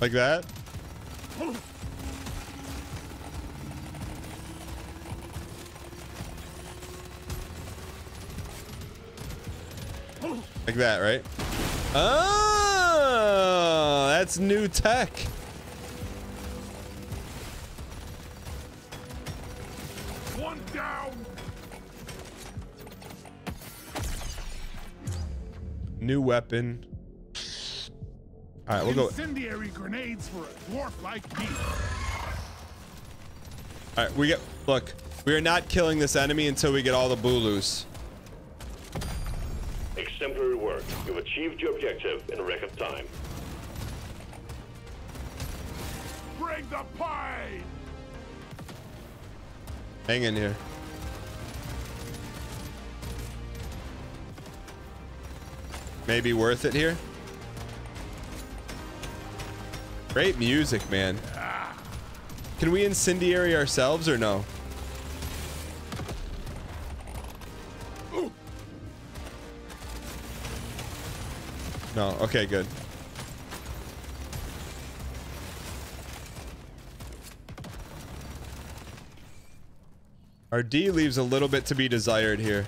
Like that? Like that, right? Oh, that's new tech. One down. New weapon. All right, we'll go. Incendiary grenades for a dwarf like me. All right, we get. Look, we are not killing this enemy until we get all the Bulus. Exemplary work. You've achieved your objective in record time. Bring the pie. Hang in here. Maybe worth it here. Great music, man. Can we incendiary ourselves or no? No, okay, good. Our D leaves a little bit to be desired here.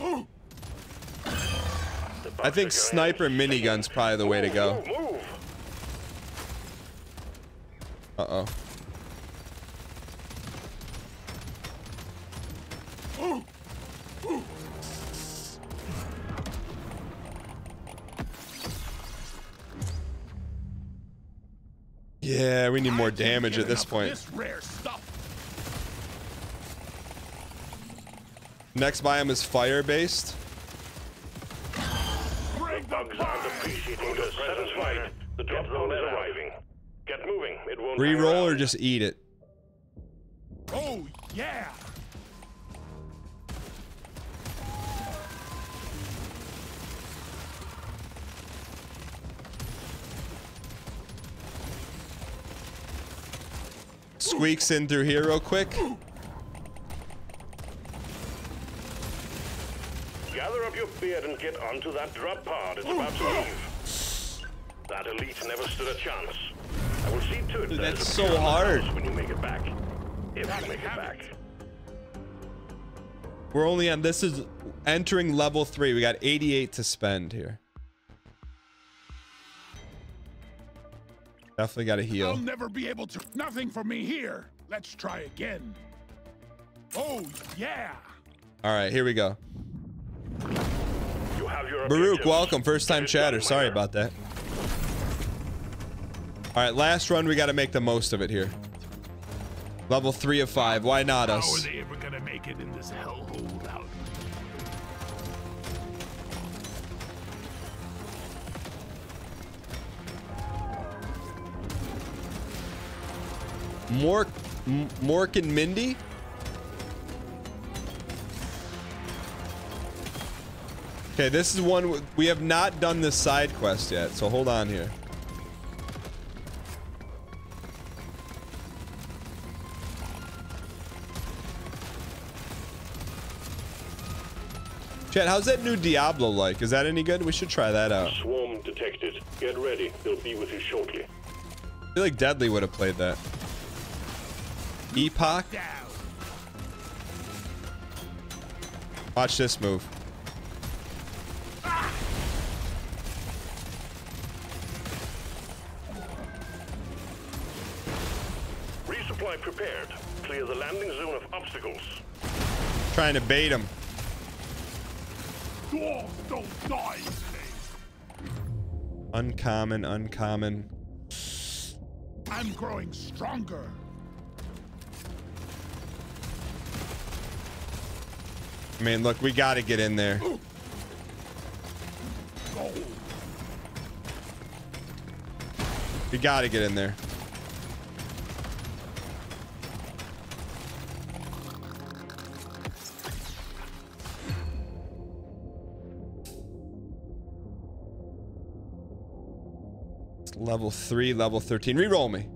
Ooh. I think sniper minigun's probably the way to go. Uh-oh. Yeah, we need more damage at this point. This rare stuff. Next biome is fire-based. Reroll or just eat it? Oh yeah. Squeaks in through here real quick. Gather up your beard and get onto that drop pod. It's about to leave. That elite never stood a chance. I will see to it. Dude, that's so hard. When you make it back. If you make it back. We're only on, this is entering level three. We got eighty-eight to spend here. Definitely got to heal. I'll never be able to. Nothing for me here. Let's try again. Oh, yeah. All right, here we go. You have your Baruch, welcome. First time chatter. Sorry about that. All right, last run. We got to make the most of it here. Level three of five. Why not us? How are they ever going to make it in this hellhole out? Mork, M Mork and Mindy. Okay, this is one we have not done this side quest yet, so hold on here. Chat, how's that new Diablo like? Is that any good? We should try that out. Swarm detected. Get ready. They'll be with you shortly. I feel like Deadly would have played that. Epoch. Watch this move. Ah. Resupply prepared. Clear the landing zone of obstacles. Trying to bait him. Dwarves don't die. Uncommon, uncommon. I'm growing stronger. I mean, look, we got to get in there. We got to get in there. It's level three, level thirteen. Reroll me.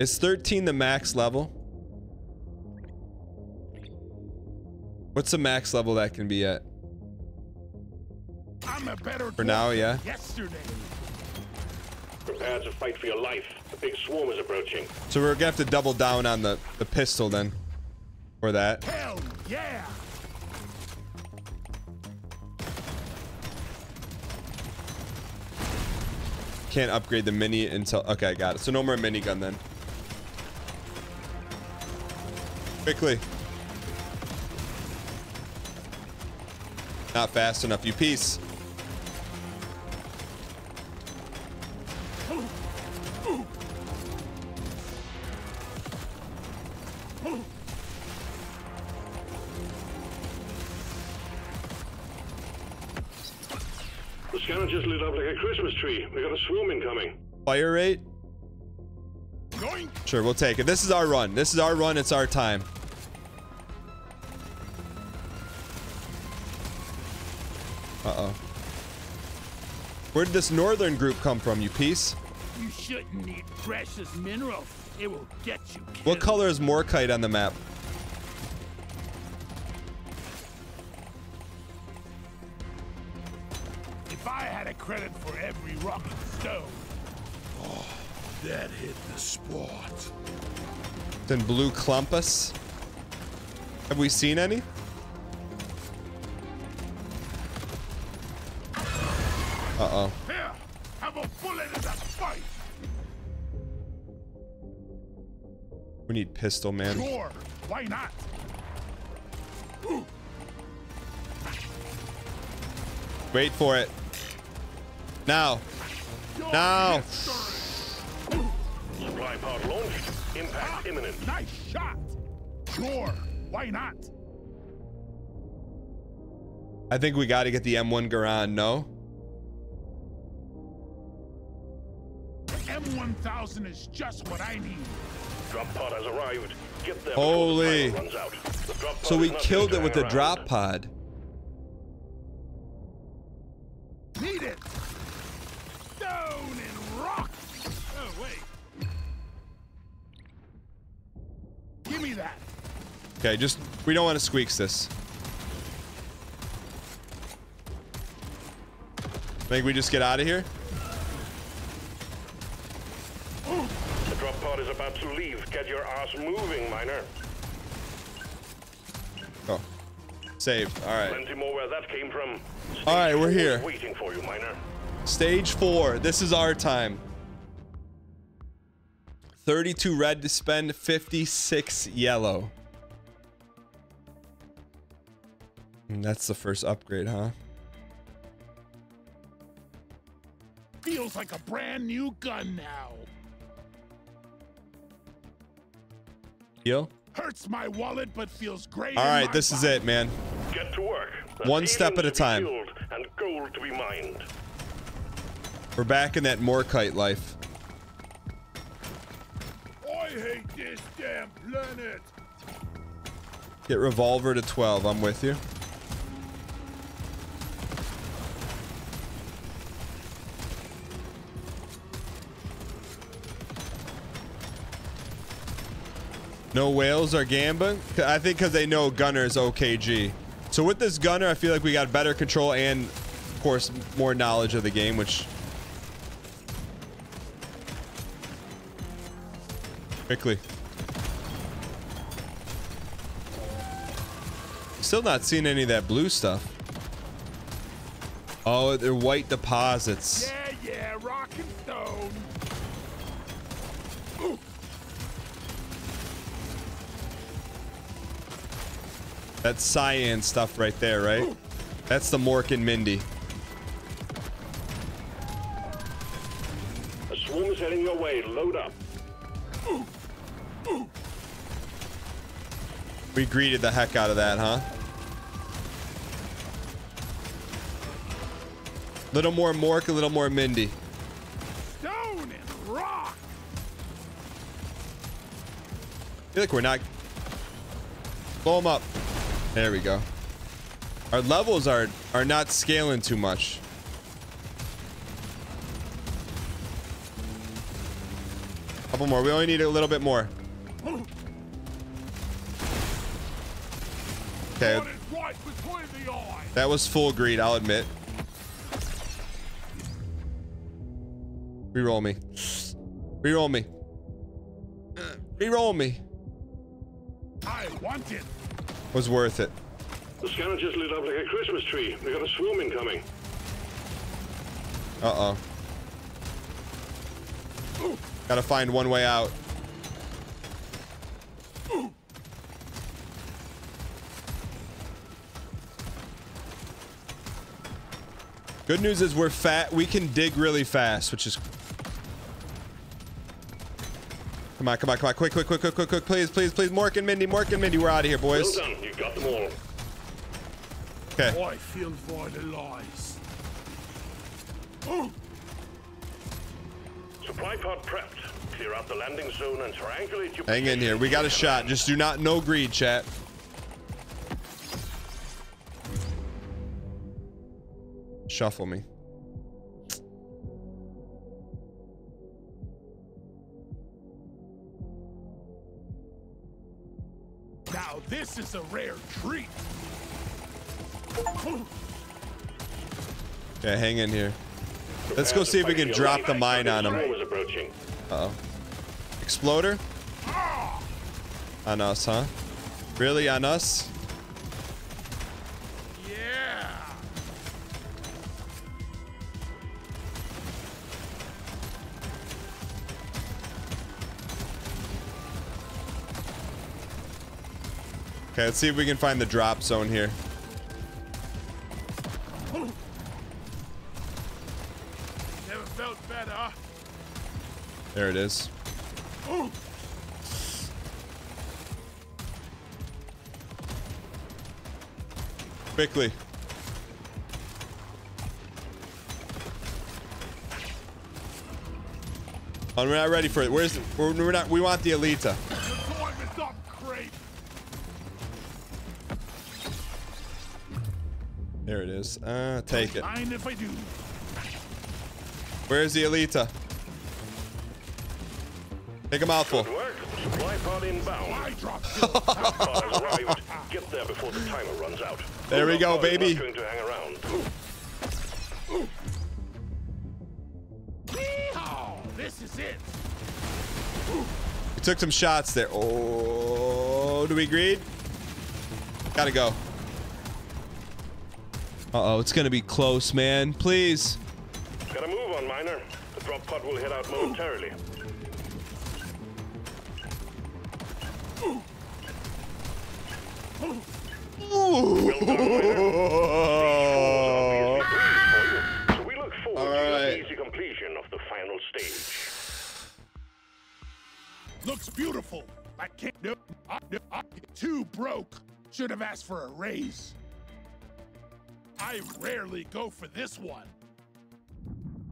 Is thirteen the max level? What's the max level that can be at? I'm a better for now, yeah. Yesterday. Prepare to fight for your life. The big swarm is approaching. So we're gonna have to double down on the the pistol then, for that. Hell yeah! Can't upgrade the mini until okay, I got it. So no more minigun then. Quickly. Not fast enough, you piece. The scanner just lit up like a Christmas tree. We got a swarm incoming. Fire rate? Sure, we'll take it. This is our run. This is our run. It's our time. Uh-oh. Where did this northern group come from, you piece? You shouldn't need precious minerals. It will get you killed. What color is Morkite on the map? If I had a credit for every rock and stone. Oh, that hit the spot. It's in blue clumpus. Have we seen any? Uh-oh. Here, have a bullet in that fight. We need pistol, man. Sure, why not? Ooh. Wait for it. Now. Your now. History. tripod launched. Impact ah, imminent. Nice shot! Sure, why not? I think we gotta get the M one Garand, no? M one thousand is just what I need. Drop pod has arrived. Get there. Holy. Runs out. The drop pod so we killed it with the drop pod. Need it. Stone and rock. Oh, wait. Give me that. Okay, just, we don't want to squeaks this. I think we just get out of here. The drop pod is about to leave. Get your ass moving, miner. Oh, saved. All right. Plenty more where that came from. Stage All right, we're here. Waiting for you, miner. Stage four. This is our time. thirty-two red to spend, fifty-six yellow. And that's the first upgrade, huh? Feels like a brand new gun now. Yo. Hurts my wallet, but feels great. All right, this body. Is it, man. Get to work. That's one step at a time. And gold to be mined. We're back in that Morkite life. I hate this damn planet. Get revolver to twelve. I'm with you. No whales are gambling. I think because they know Gunner is O K G. So with this Gunner, I feel like we got better control and, of course, more knowledge of the game, which quickly. Still not seeing any of that blue stuff. Oh, they're white deposits. Yeah, yeah, rock and stone. Ooh. That's cyan stuff right there, right? Ooh. That's the Mork and Mindy. A swarm is heading your way. Load up. Ooh. Ooh. We greeted the heck out of that, huh? Little more Mork, a little more Mindy. Stone and rock. I feel like we're not. Blow them up. There we go. Our levels are are not scaling too much. Couple more. We only need a little bit more. Okay. That was full greed, I'll admit. Reroll me. Reroll me. Reroll me. I want it. Was worth it. The scanner just lit up like a Christmas tree. We got a swarm incoming. Uh oh. Ooh. Gotta find one way out. Ooh. Good news is we're fat. We can dig really fast, which is. Come on, come on, come on. Quick, quick, quick, quick, quick, quick. Please, please, please. Mork and Mindy, Mork and Mindy. We're out of here, boys. Well done. You got them all. Okay. I feel void of lies. Oh. Supply pod prepped. Clear out the landing zone and triangulate your... Hang in here. We got a shot. Just do not... No greed, chat. Shuffle me. Now this is a rare treat. Okay, hang in here. Let's go see if we can drop the mine on him. Uh-oh. Exploder? On us, huh? Really, on us? Yeah. Okay, let's see if we can find the drop zone here. Never felt better. There it is. Oh. Quickly. Oh, we're not ready for it. Where's we're, we're not? We want the Alita. There it is. Uh, take it. Mind if I do? Where's the Alita? Take a mouthful. Supply pod inbound. Get there before the timer runs out. There we go, baby. Going to hang around. This is it. We took some shots there. Oh, do we greed? Gotta go. Uh-oh, it's gonna be close, man. Please. Gotta move on, Miner. The drop pod will head out momentarily. Ooh. Well done, Miner. Ah. So we look forward All right. to an easy completion of the final stage. Looks beautiful. I can't. No, I, no, I, too broke. Should have asked for a raise. I rarely go for this one.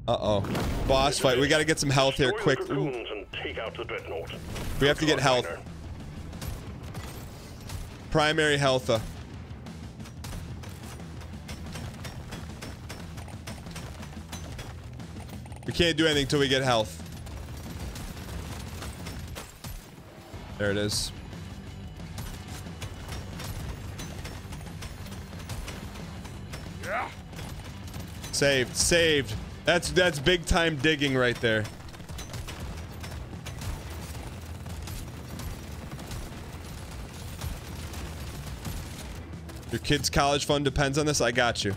Uh-oh. Boss fight. We got to get some health here quick. And take out the dreadnought. We have to get health. Primary health. -a. We can't do anything till we get health. There it is. Saved, saved. That's that's big time digging right there. Your kid's college fund depends on this. I got you.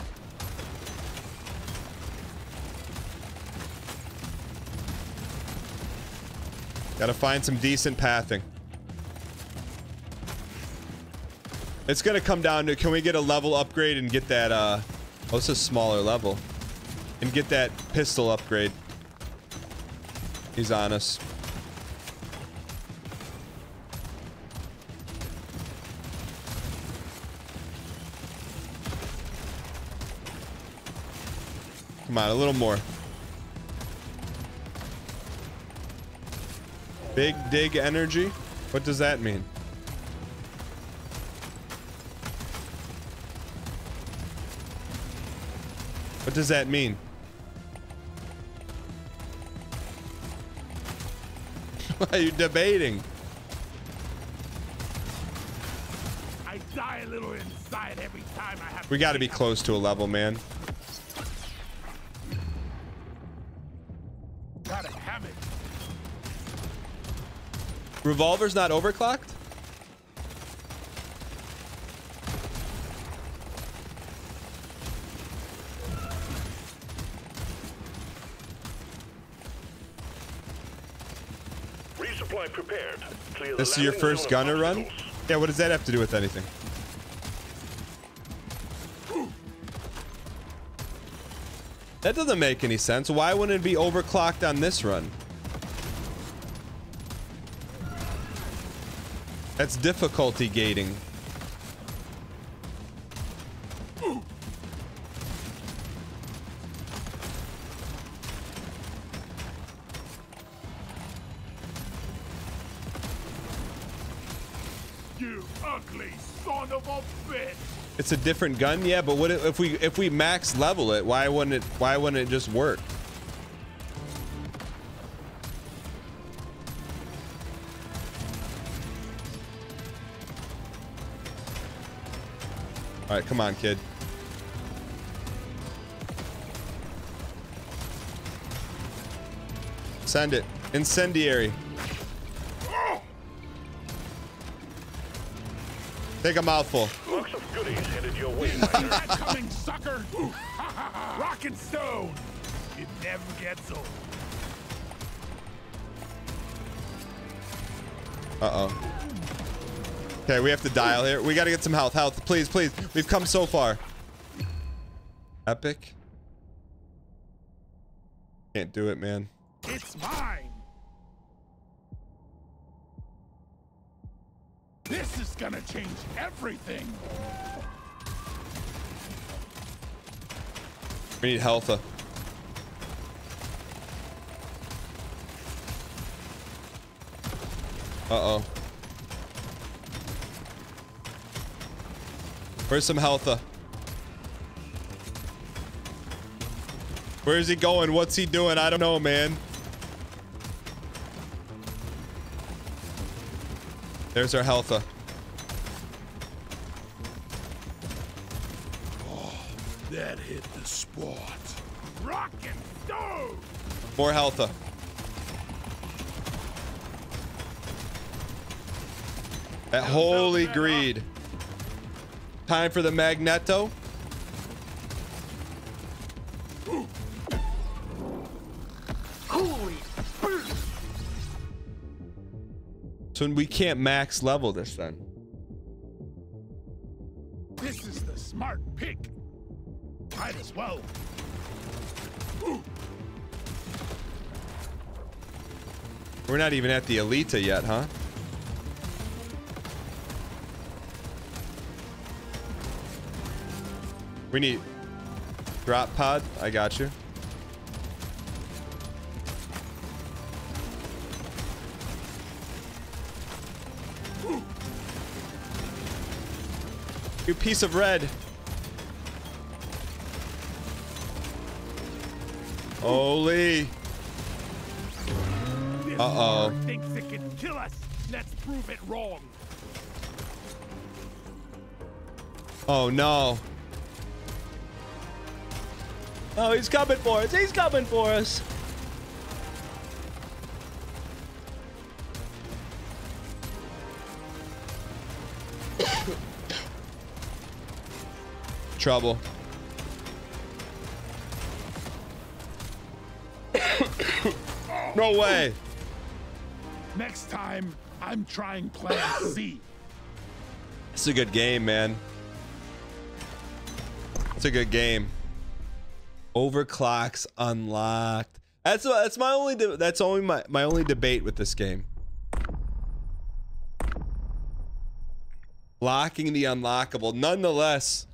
Gotta find some decent pathing. It's gonna come down to, can we get a level upgrade and get that uh oh, it's a smaller level. And get that pistol upgrade. He's on us. Come on, a little more. Big dig energy? What does that mean? What does that mean? Why are you debating? I die a little inside every time I have. We got to be close to a level, man. Gotta have it. Revolver's not overclocked? This is your first gunner run? Yeah, what does that have to do with anything? That doesn't make any sense. Why wouldn't it be overclocked on this run? That's difficulty gating. It's a different gun, yeah, but what if we if we max level it, why wouldn't it why wouldn't it just work? All right, come on, kid. Send it. Incendiary. Take a mouthful. Looks of goodies headed your way. Coming, sucker. Rock and stone. It never gets old. Uh-oh. Okay, we have to dial here. We got to get some health. Health, please, please. We've come so far. Epic. Can't do it, man. It's mine. This is gonna change everything. We need health. Uh-oh. Where's some health? Where's he going? What's he doing? I don't know, man. There's our health. Oh, that hit the spot. Rock and stone. More health. That holy greed. Time for the Magneto. Ooh. Holy. So we can't max level this then. This is the smart pick. Might as well. Ooh. We're not even at the Alita yet, huh? We need drop pod. I got you. Ooh. You piece of red. Holy. Uh-oh. Thinks it can kill us. Let's prove it wrong. Oh no. Oh, he's coming for us. He's coming for us. Trouble. No way. Next time, I'm trying plan C. It's a good game, man. It's a good game. Overclocks unlocked. That's that's my only that's only my my only debate with this game. Locking the unlockable. Nonetheless,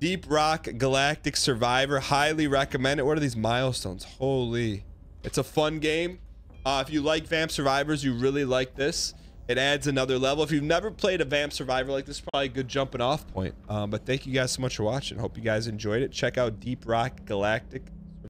Deep Rock Galactic Survivor, highly recommend it. What are these milestones? Holy, it's a fun game. Uh, if you like Vamp Survivors, you really like this. It adds another level. If you've never played a Vamp Survivor like this, probably a good jumping off point. Um, but thank you guys so much for watching. Hope you guys enjoyed it. Check out Deep Rock Galactic